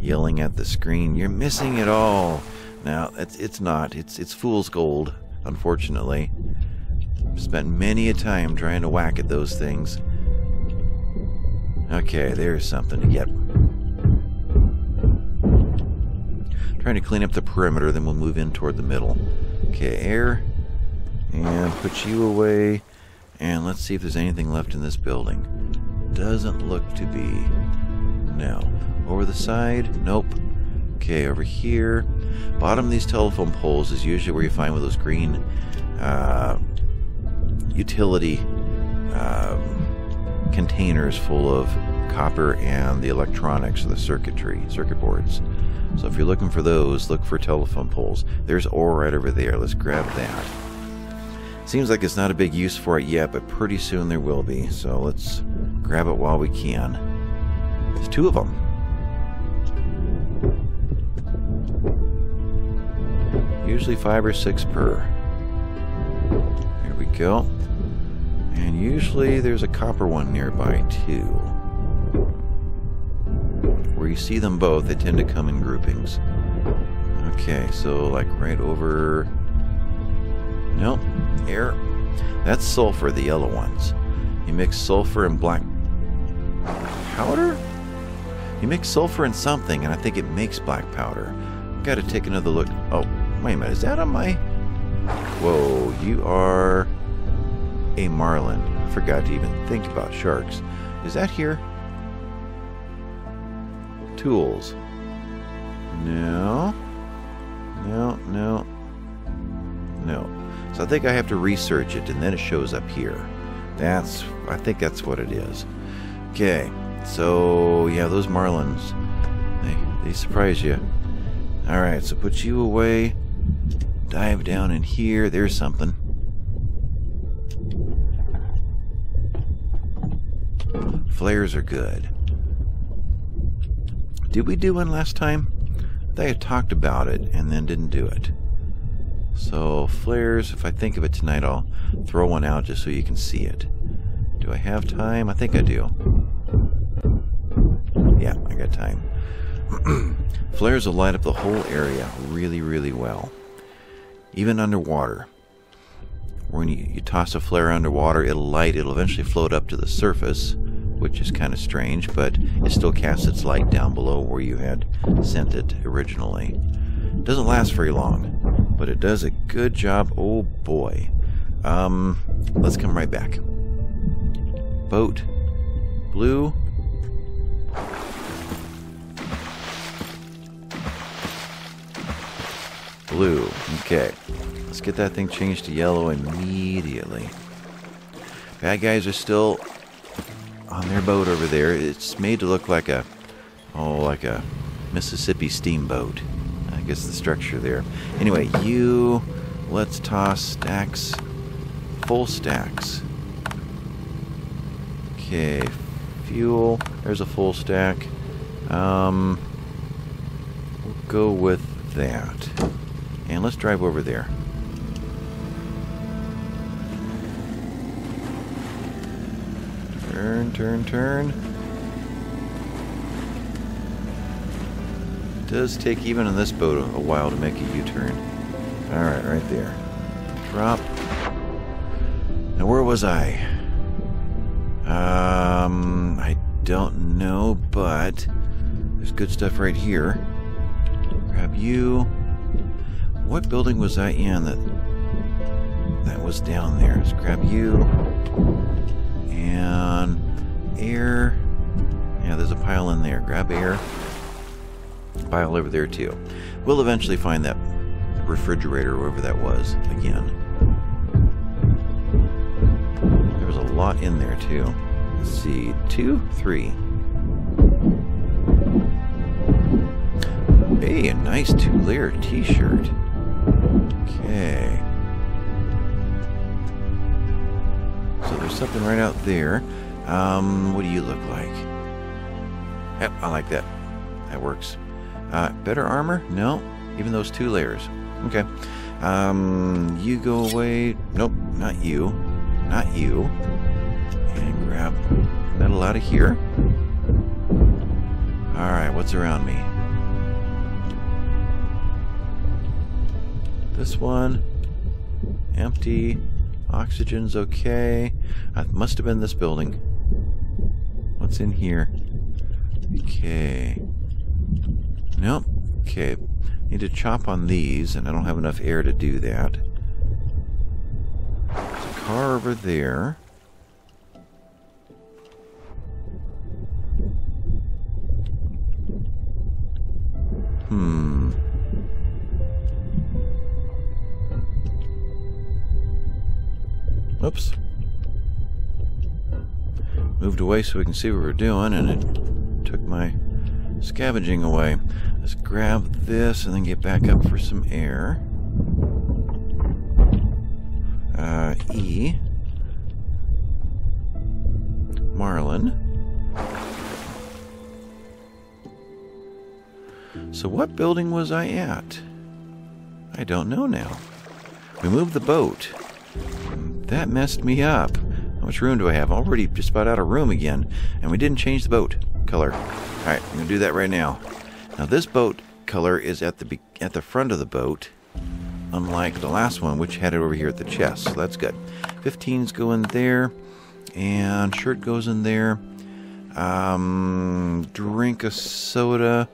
yelling at the screen, you're missing it all. Now, it's, it's not. It's, it's fool's gold. Unfortunately, spent many a time trying to whack at those things. Okay, there's something to get. Trying to clean up the perimeter, then we'll move in toward the middle. Okay, air. And put you away. And let's see if there's anything left in this building. Doesn't look to be. No. Over the side? Nope. Okay, over here. Bottom of these telephone poles is usually where you find with those green uh, utility uh, containers full of copper and the electronics or the circuitry, circuit boards. So if you're looking for those, look for telephone poles. There's ore right over there. Let's grab that. Seems like it's not a big use for it yet, but pretty soon there will be. So let's grab it while we can. There's two of them. Usually five or six per. Here we go. And usually there's a copper one nearby too. Where you see them both, they tend to come in groupings. Okay, so like right over... Nope. Air. That's sulfur, the yellow ones. You mix sulfur and black powder? You mix sulfur and something, and I think it makes black powder. Gotta take another look. Oh. Wait a minute, is that on my... Whoa, you are a marlin. I forgot to even think about sharks. Is that here? Tools. No. No, no. No. So I think I have to research it, and then it shows up here. That's, I think that's what it is. Okay, so yeah, those marlins, they, they surprise you. All right, so put you away. Dive down in here. There's something. Flares are good. Did we do one last time? They had talked about it and then didn't do it. So flares, if I think of it tonight, I'll throw one out just so you can see it. Do I have time? I think I do. Yeah, I got time. Flares will light up the whole area really, really well. Even underwater. When you, you toss a flare underwater, it'll light, it'll eventually float up to the surface, which is kind of strange, but it still casts its light down below where you had sent it originally. It doesn't last very long, but it does a good job. Oh boy. Um, let's come right back. Boat. Blue. Blue. Okay. Let's get that thing changed to yellow immediately. Bad guys are still on their boat over there. It's made to look like a, oh, like a Mississippi steamboat. I guess the structure there. Anyway, you, let's toss stacks, full stacks. Okay, fuel, there's a full stack. Um, we'll go with that. And let's drive over there. Turn, turn, turn. It does take, even on this boat, a while to make a U-turn. Alright, right there. Drop. Now, where was I? Um, I don't know, but there's good stuff right here. Grab you. What building was I in that, that was down there? Let's grab you. And air. Yeah, there's a pile in there. Grab air. Pile over there too. We'll eventually find that refrigerator, wherever that was, again. There was a lot in there too. Let's see. Two, three. Hey, a nice two-layer t-shirt. Okay. So there's something right out there. Um, what do you look like? Yep, I like that. That works. Uh, better armor? No. Even those two layers. Okay. Um, you go away. Nope, not you. Not you. And grab metal out of here. Alright, what's around me? This one. Empty. Oxygen's okay. Uh, must have been this building. What's in here? Okay. Nope. Okay. Need to chop on these, and I don't have enough air to do that. There's a car over there. Hmm. Oops. Moved away so we can see what we're doing, and it took my scavenging away. Let's grab this and then get back up for some air. Uh, E. Marlin. So what building was I at? I don't know now. We moved the boat. That messed me up. How much room do I have? Already just about out of room again. And we didn't change the boat color. Alright, I'm going to do that right now. Now this boat color is at the be at the front of the boat. Unlike the last one, which had it over here at the chest. So that's good. fifteens go in there. And shirt goes in there. Um, drink a soda.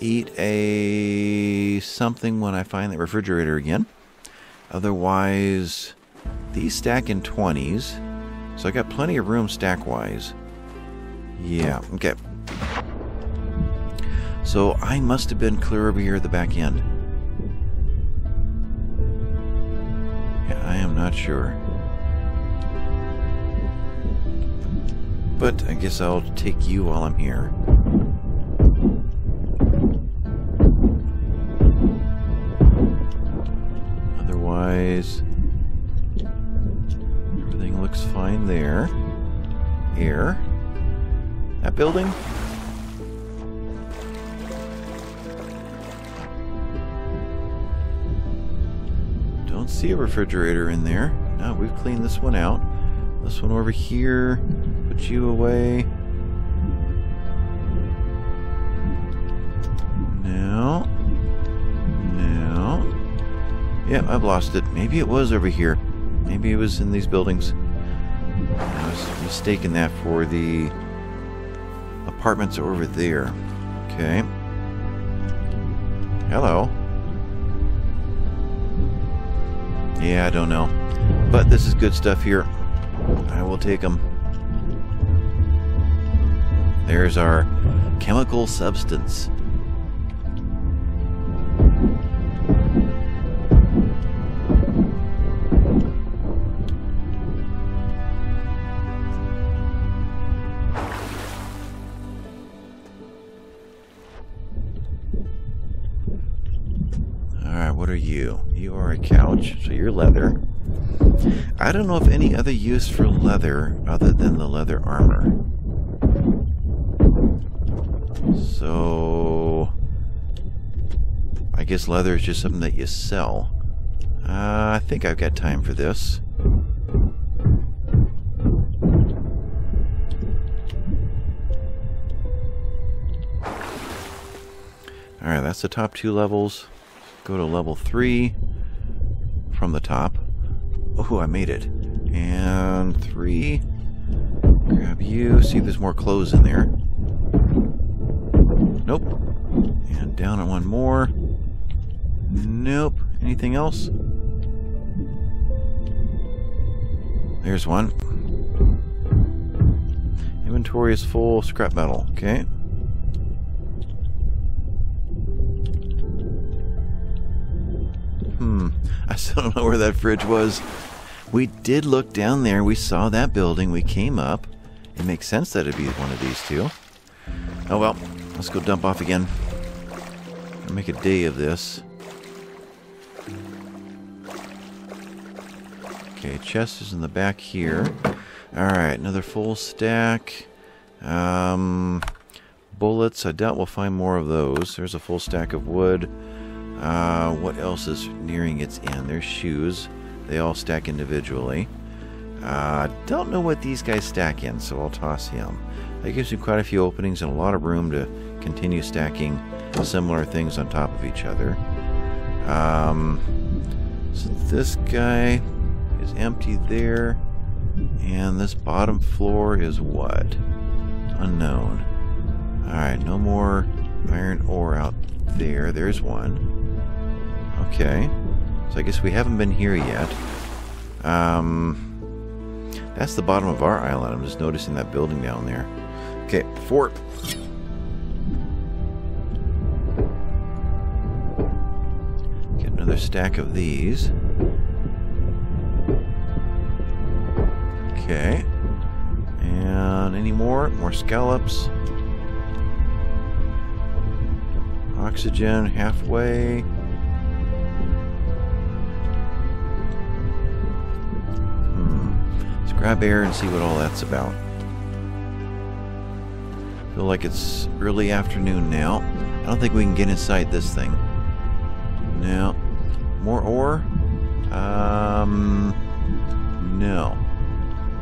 Eat a something when I find that refrigerator again. Otherwise... these stack in twenties, so I got plenty of room stack-wise. Yeah, okay. So I must have been clear over here at the back end. Yeah, I not sure. But I guess I'll take you while I'm here. Otherwise, everything looks fine there. Here. That building? Don't see a refrigerator in there. No, we've cleaned this one out. This one over here. Put you away. Now. Now. Yeah, I've lost it. Maybe it was over here. Maybe it was in these buildings. I was mistaken that for the apartments over there. Okay. Hello. Yeah, I don't know. But this is good stuff here. I will take them. There's our chemical substance. You. You are a couch, so you're leather. I don't know of any other use for leather other than the leather armor. So I guess leather is just something that you sell. Uh, I think I've got time for this. Alright, that's the top two levels. Go to level three from the top. Oh, I made it. And three. Grab you. See, there's more clothes in there. Nope. And down on one more. Nope. Anything else? There's one. Inventory is full. Scrap metal. Okay. Hmm, I still don't know where that fridge was. We did look down there. We saw that building. We came up. It makes sense that it'd be one of these two. Oh well, let's go dump off again. I'll make a day of this. Okay, chest is in the back here. Alright, another full stack. Um, bullets. I doubt we'll find more of those. There's a full stack of wood. Uh, what else is nearing its end? There's shoes. They all stack individually. Uh, don't know what these guys stack in, so I'll toss him. That gives you quite a few openings and a lot of room to continue stacking similar things on top of each other. Um, so this guy is empty there. And this bottom floor is what? Unknown. Alright, no more iron ore out there. There's one. Okay, so I guess we haven't been here yet. Um, that's the bottom of our island. I'm just noticing that building down there. Okay, fort. Get another stack of these. Okay, and any more? More scallops. Oxygen halfway. Grab air and see what all that's about. Feel like it's early afternoon now. I don't think we can get inside this thing. No. More ore? Um, no.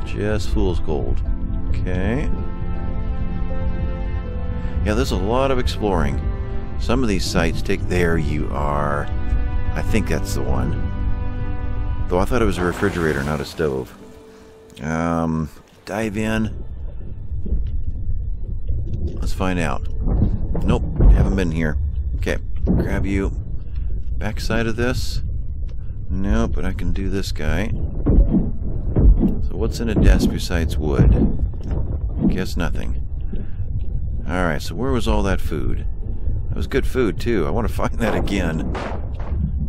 Just fool's gold. Okay. Yeah, there's a lot of exploring. Some of these sites take... There you are. I think that's the one. Though I thought it was a refrigerator, not a stove. Um, dive in. Let's find out. Nope, haven't been here. Okay, grab you. Backside of this. No, but I can do this guy. So what's in a desk besides wood? Guess nothing. Alright, so where was all that food? That was good food, too. I want to find that again.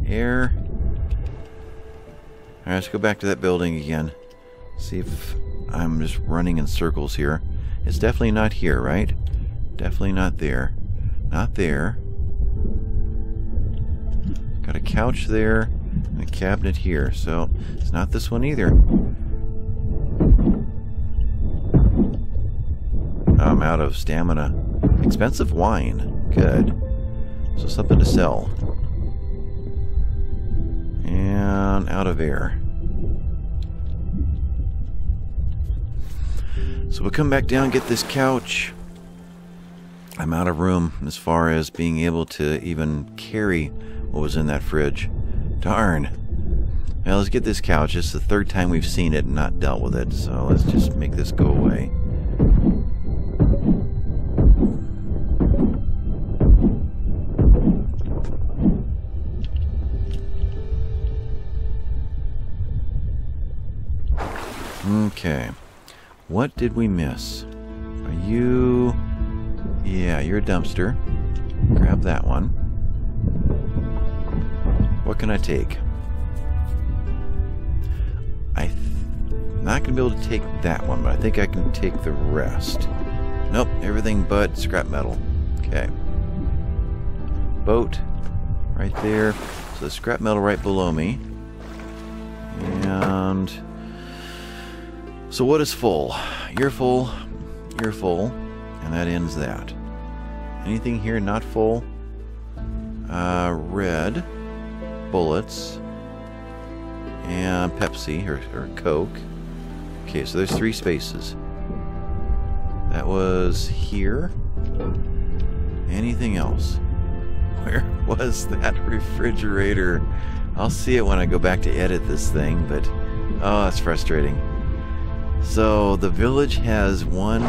Air. Alright, let's go back to that building again. See if I'm just running in circles here. It's definitely not here, right? Definitely not there. Not there. Got a couch there and a cabinet here, so it's not this one either. I'm out of stamina. Expensive wine. Good. So something to sell. And out of air. So we'll come back down, get this couch. I'm out of room as far as being able to even carry what was in that fridge. Darn. Well, let's get this couch. It's the third time we've seen it and not dealt with it, so let's just make this go away. Okay. What did we miss? Are you... Yeah, you're a dumpster. Grab that one. What can I take? I'm not going to be able to take that one, but I think I can take the rest. Nope, everything but scrap metal. Okay. Boat. Right there. So the scrap metal right below me. And... So what is full? You're full. You're full. And that ends that. Anything here not full? Uh, red. Bullets. And Pepsi, or, or Coke. Okay, so there's three spaces. That was here. Anything else? Where was that refrigerator? I'll see it when I go back to edit this thing, but... Oh, that's frustrating. So, the village has one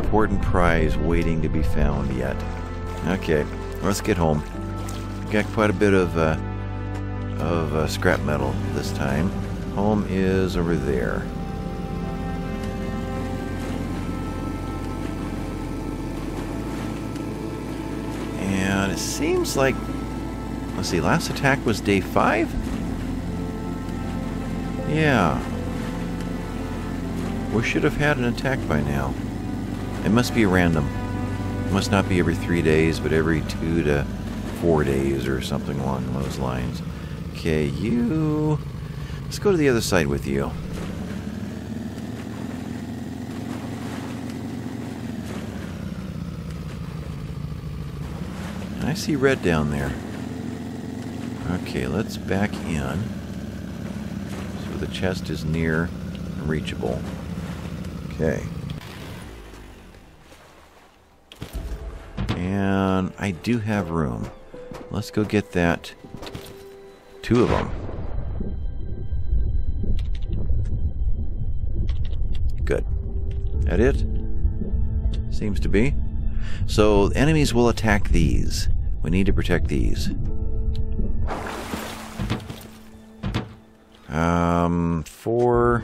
important prize waiting to be found yet. Okay, let's get home. We've got quite a bit of uh, of uh, scrap metal this time. Home is over there. And it seems like... Let's see, last attack was day five? Yeah. We should have had an attack by now. It must be random. It must not be every three days, but every two to four days or something along those lines. Okay, you... Let's go to the other side with you. I see red down there. Okay, let's back in. So the chest is near and reachable. Okay. And I do have room. Let's go get that. Two of them. Good. That it? Seems to be. So enemies will attack these. We need to protect these. Um, four...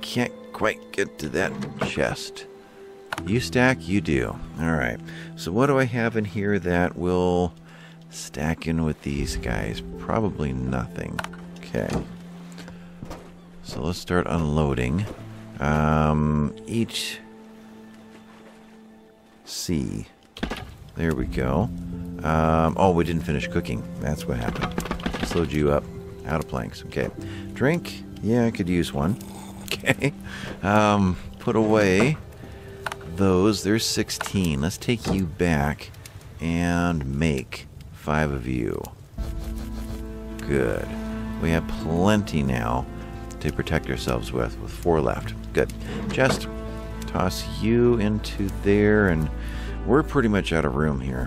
Can't quite get to that chest. You stack, you do. Alright, so what do I have in here that will stack in with these guys? Probably nothing. Okay. So let's start unloading. Um, each C. There we go. Um, oh, we didn't finish cooking. That's what happened. Slowed you up. Out of planks. Okay. Drink. Yeah, I could use one. Okay, um, put away those. There's sixteen. Let's take you back and make five of you. Good. We have plenty now to protect ourselves with, with four left. Good. Just toss you into there, and we're pretty much out of room here.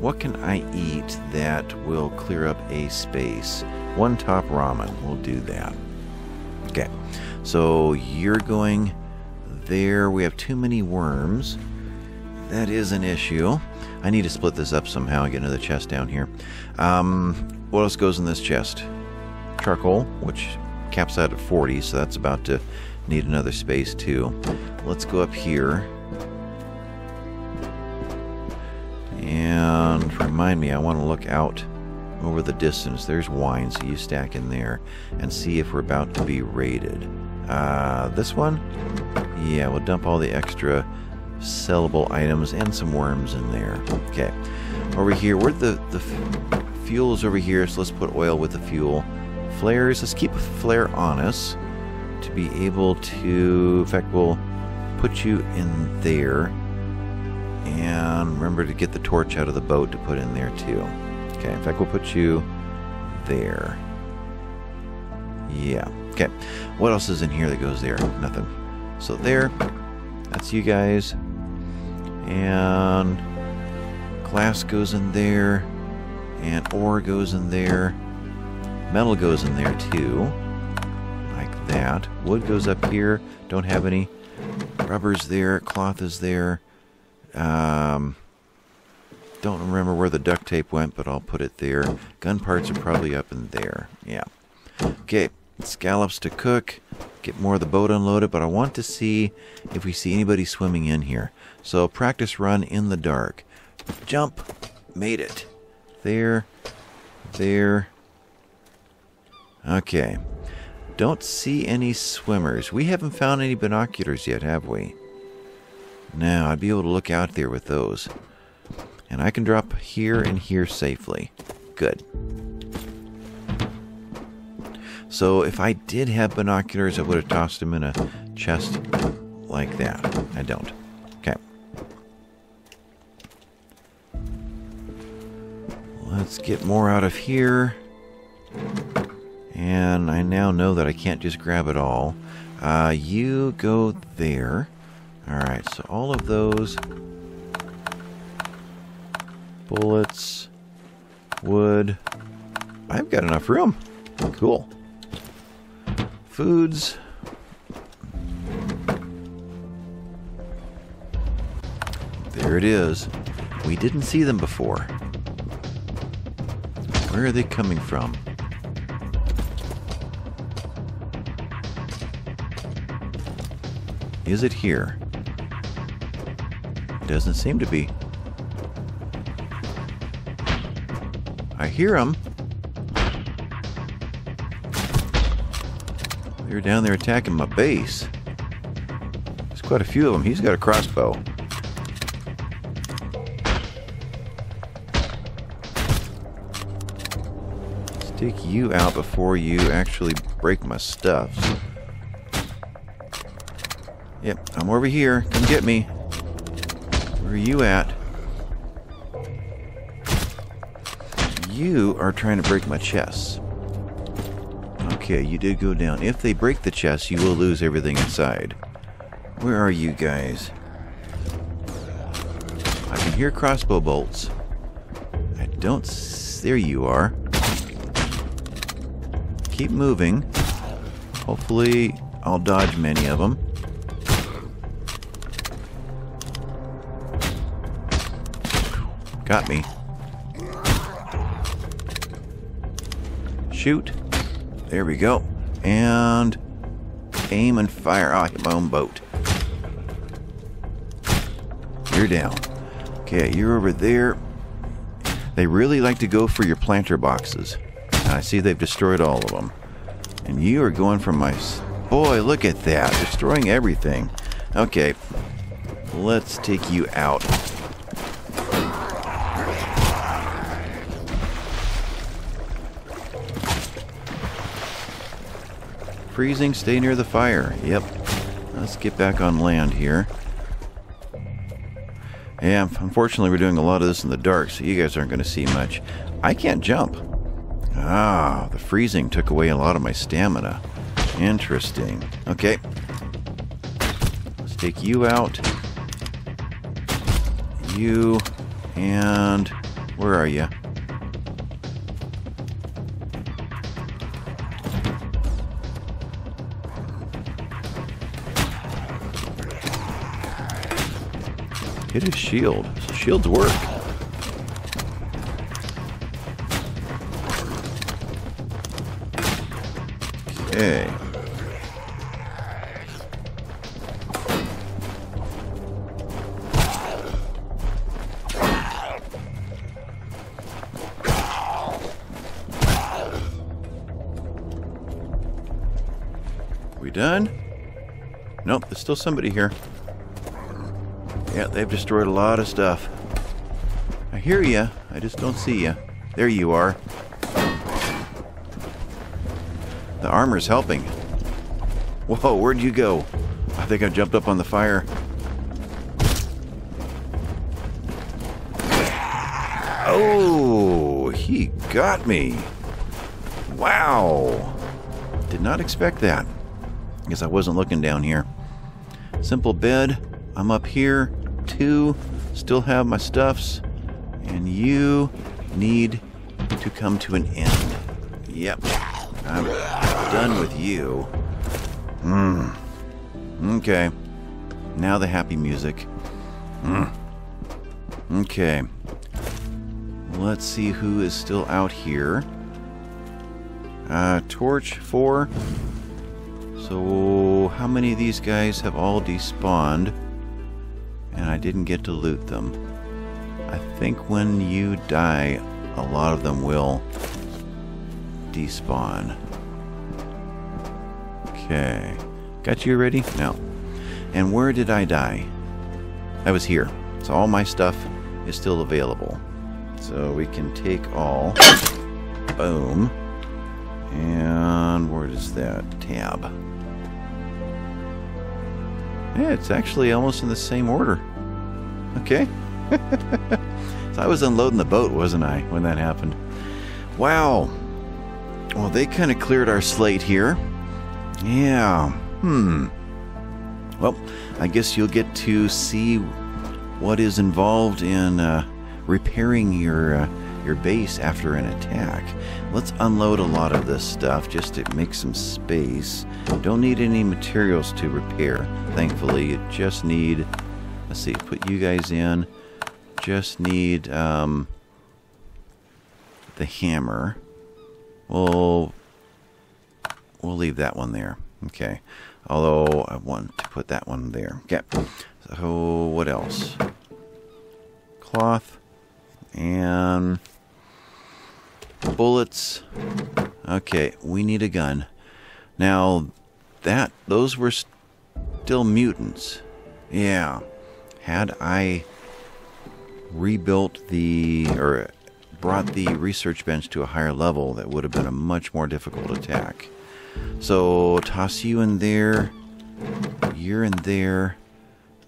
What can I eat that will clear up a space? One top ramen. We'll do that. Okay. So you're going there. We have too many worms. That is an issue. I need to split this up somehow and get another chest down here. Um, what else goes in this chest? Charcoal, which caps out at forty, so that's about to need another space too. Let's go up here. And remind me, I want to look out over the distance. There's wine, so you stack in there and see if we're about to be raided. Uh, this one? Yeah, we'll dump all the extra sellable items and some worms in there. Okay. Over here, where the, the f fuel is over here, so let's put oil with the fuel. Flares, let's keep a flare on us to be able to... In fact, we'll put you in there. And remember to get the torch out of the boat to put in there too. Okay, in fact, we'll put you there. Yeah, okay. What else is in here that goes there? Nothing. So there, that's you guys. And glass goes in there. And ore goes in there. Metal goes in there too. Like that. Wood goes up here. Don't have any. Rubber's there. Cloth is there. Um, don't remember where the duct tape went, but I'll put it there. Gun parts are probably up in there. Yeah. Okay, scallops to cook. Get more of the boat unloaded, but I want to see if we see anybody swimming in here. So practice run in the dark. Jump. Made it. There. There. Okay. Don't see any swimmers. We haven't found any binoculars yet, have we? Now, I'd be able to look out there with those. And I can drop here and here safely. Good. So if I did have binoculars, I would have tossed them in a chest like that. I don't. Okay. Let's get more out of here. And I now know that I can't just grab it all. Uh, you go there. Alright, so all of those bullets, wood, I've got enough room. Cool. Foods. There it is. We didn't see them before. Where are they coming from? Is it here? Doesn't seem to be. I hear them. They're down there attacking my base. There's quite a few of them. He's got a crossbow. Stick you out before you actually break my stuff. Yep, I'm over here. Come get me. Where are you at? You are trying to break my chests. Okay, you did go down. If they break the chest, you will lose everything inside. Where are you guys? I can hear crossbow bolts. I don't... S there you are. Keep moving. Hopefully, I'll dodge many of them. Got me. Shoot. There we go. And aim and fire. Oh, I hit my own boat. You're down. Okay, you're over there. They really like to go for your planter boxes. I see they've destroyed all of them. And you are going for my... Boy, look at that. Destroying everything. Okay. Let's take you out. Freezing, stay near the fire. Yep. Let's get back on land here. Yeah, unfortunately we're doing a lot of this in the dark, so you guys aren't going to see much. I can't jump. Ah, the freezing took away a lot of my stamina. Interesting. Okay. Let's take you out. You. And... where are you? Hit his shield. Shields work. Okay. done? Nope, there's still somebody here. Yeah, they've destroyed a lot of stuff. I hear you. I just don't see you. There you are. The armor's helping. Whoa, where'd you go? I think I jumped up on the fire. Oh, he got me. Wow. Did not expect that. I guess I wasn't looking down here. Simple bed. I'm up here. Two. Still have my stuffs. And you need to come to an end. Yep. I'm done with you. Mmm. Okay. Now the happy music. Mmm. Okay. Let's see who is still out here. Uh, torch, four. So, how many of these guys have all despawned? And I didn't get to loot them. I think when you die, a lot of them will despawn. Okay. Got you ready? No. And where did I die? I was here. So all my stuff is still available. So we can take all. Boom. And where is that tab? Yeah, it's actually almost in the same order. Okay. So I was unloading the boat, wasn't I, when that happened? Wow. Well, they kind of cleared our slate here. Yeah. Hmm. Well, I guess you'll get to see what is involved in uh, repairing your uh, your base after an attack. Let's unload a lot of this stuff just to make some space. Don't need any materials to repair, thankfully. You just need... Let's see, put you guys in. Just need um, the hammer. We'll, we'll leave that one there. Okay. Although I want to put that one there. Okay. So what else? Cloth. And bullets. Okay. We need a gun. Now, that those were st- still mutants. Yeah. Had I rebuilt the... or brought the research bench to a higher level, that would have been a much more difficult attack. So, toss you in there. You're in there.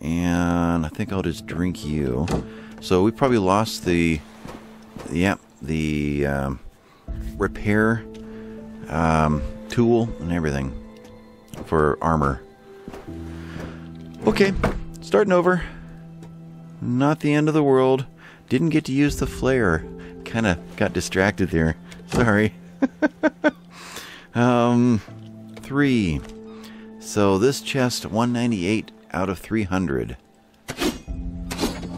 And I think I'll just drink you. So, we probably lost the... Yep, yeah, the um, repair um, tool and everything for armor. Okay, starting over. Not the end of the world. Didn't get to use the flare. Kind of got distracted there. Sorry. um, three. So this chest, one ninety-eight out of three hundred.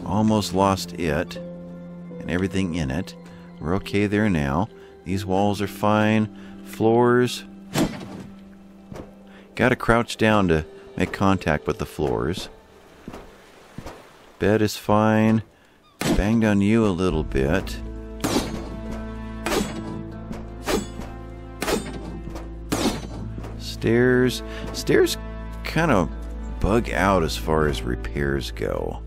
Almost lost it. And everything in it. We're okay there now. These walls are fine. Floors. Gotta crouch down to make contact with the floors. Bed is fine. Banged on you a little bit. Stairs. Stairs kind of bug out as far as repairs go.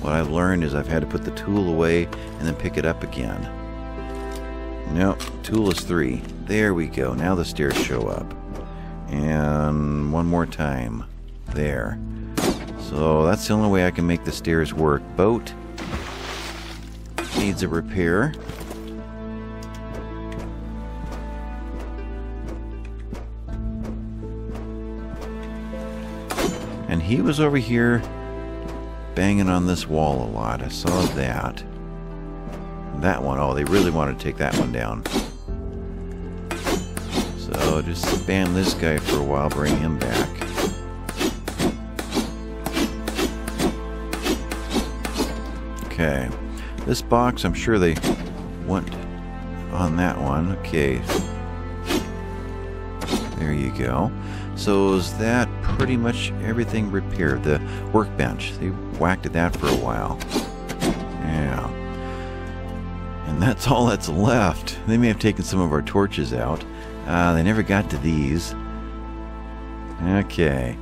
What I've learned is I've had to put the tool away and then pick it up again. Nope. Tool is three. There we go. Now the stairs show up. And one more time. There. So that's the only way I can make the stairs work. Boat needs a repair. And he was over here banging on this wall a lot. I saw that. That one. Oh, they really want to take that one down. So just spam this guy for a while. Bring him back. Okay, this box, I'm sure they went on that one. Okay, there you go. So is that pretty much everything repaired? The workbench, they whacked at that for a while. Yeah, and that's all that's left. They may have taken some of our torches out. Uh, they never got to these. Okay.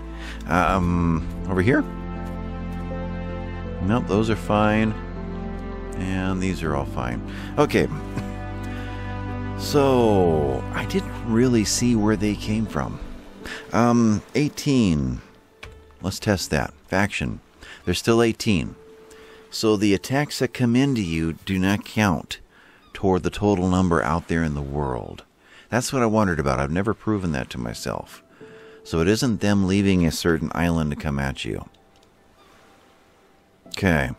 Um, over here? Nope, those are fine. And these are all fine. Okay. So, I didn't really see where they came from. Um, eighteen. Let's test that. Faction. They're still eighteen. So the attacks that come into you do not count toward the total number out there in the world. That's what I wondered about. I've never proven that to myself. So it isn't them leaving a certain island to come at you. Okay.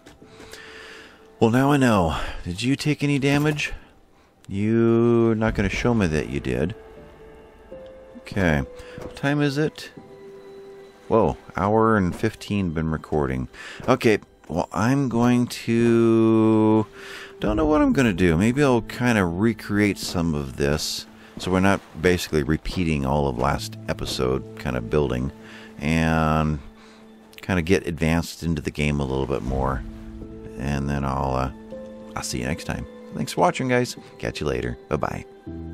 Well, now I know. Did you take any damage? You're not going to show me that you did. Okay. What time is it? Whoa. Hour and fifteen been recording. Okay. Well, I'm going to... Don't know what I'm going to do. Maybe I'll kind of recreate some of this. So we're not basically repeating all of last episode, kind of building. And kind of get advanced into the game a little bit more. And then I'll, uh, I'll see you next time. Thanks for watching, guys. Catch you later. Bye-bye.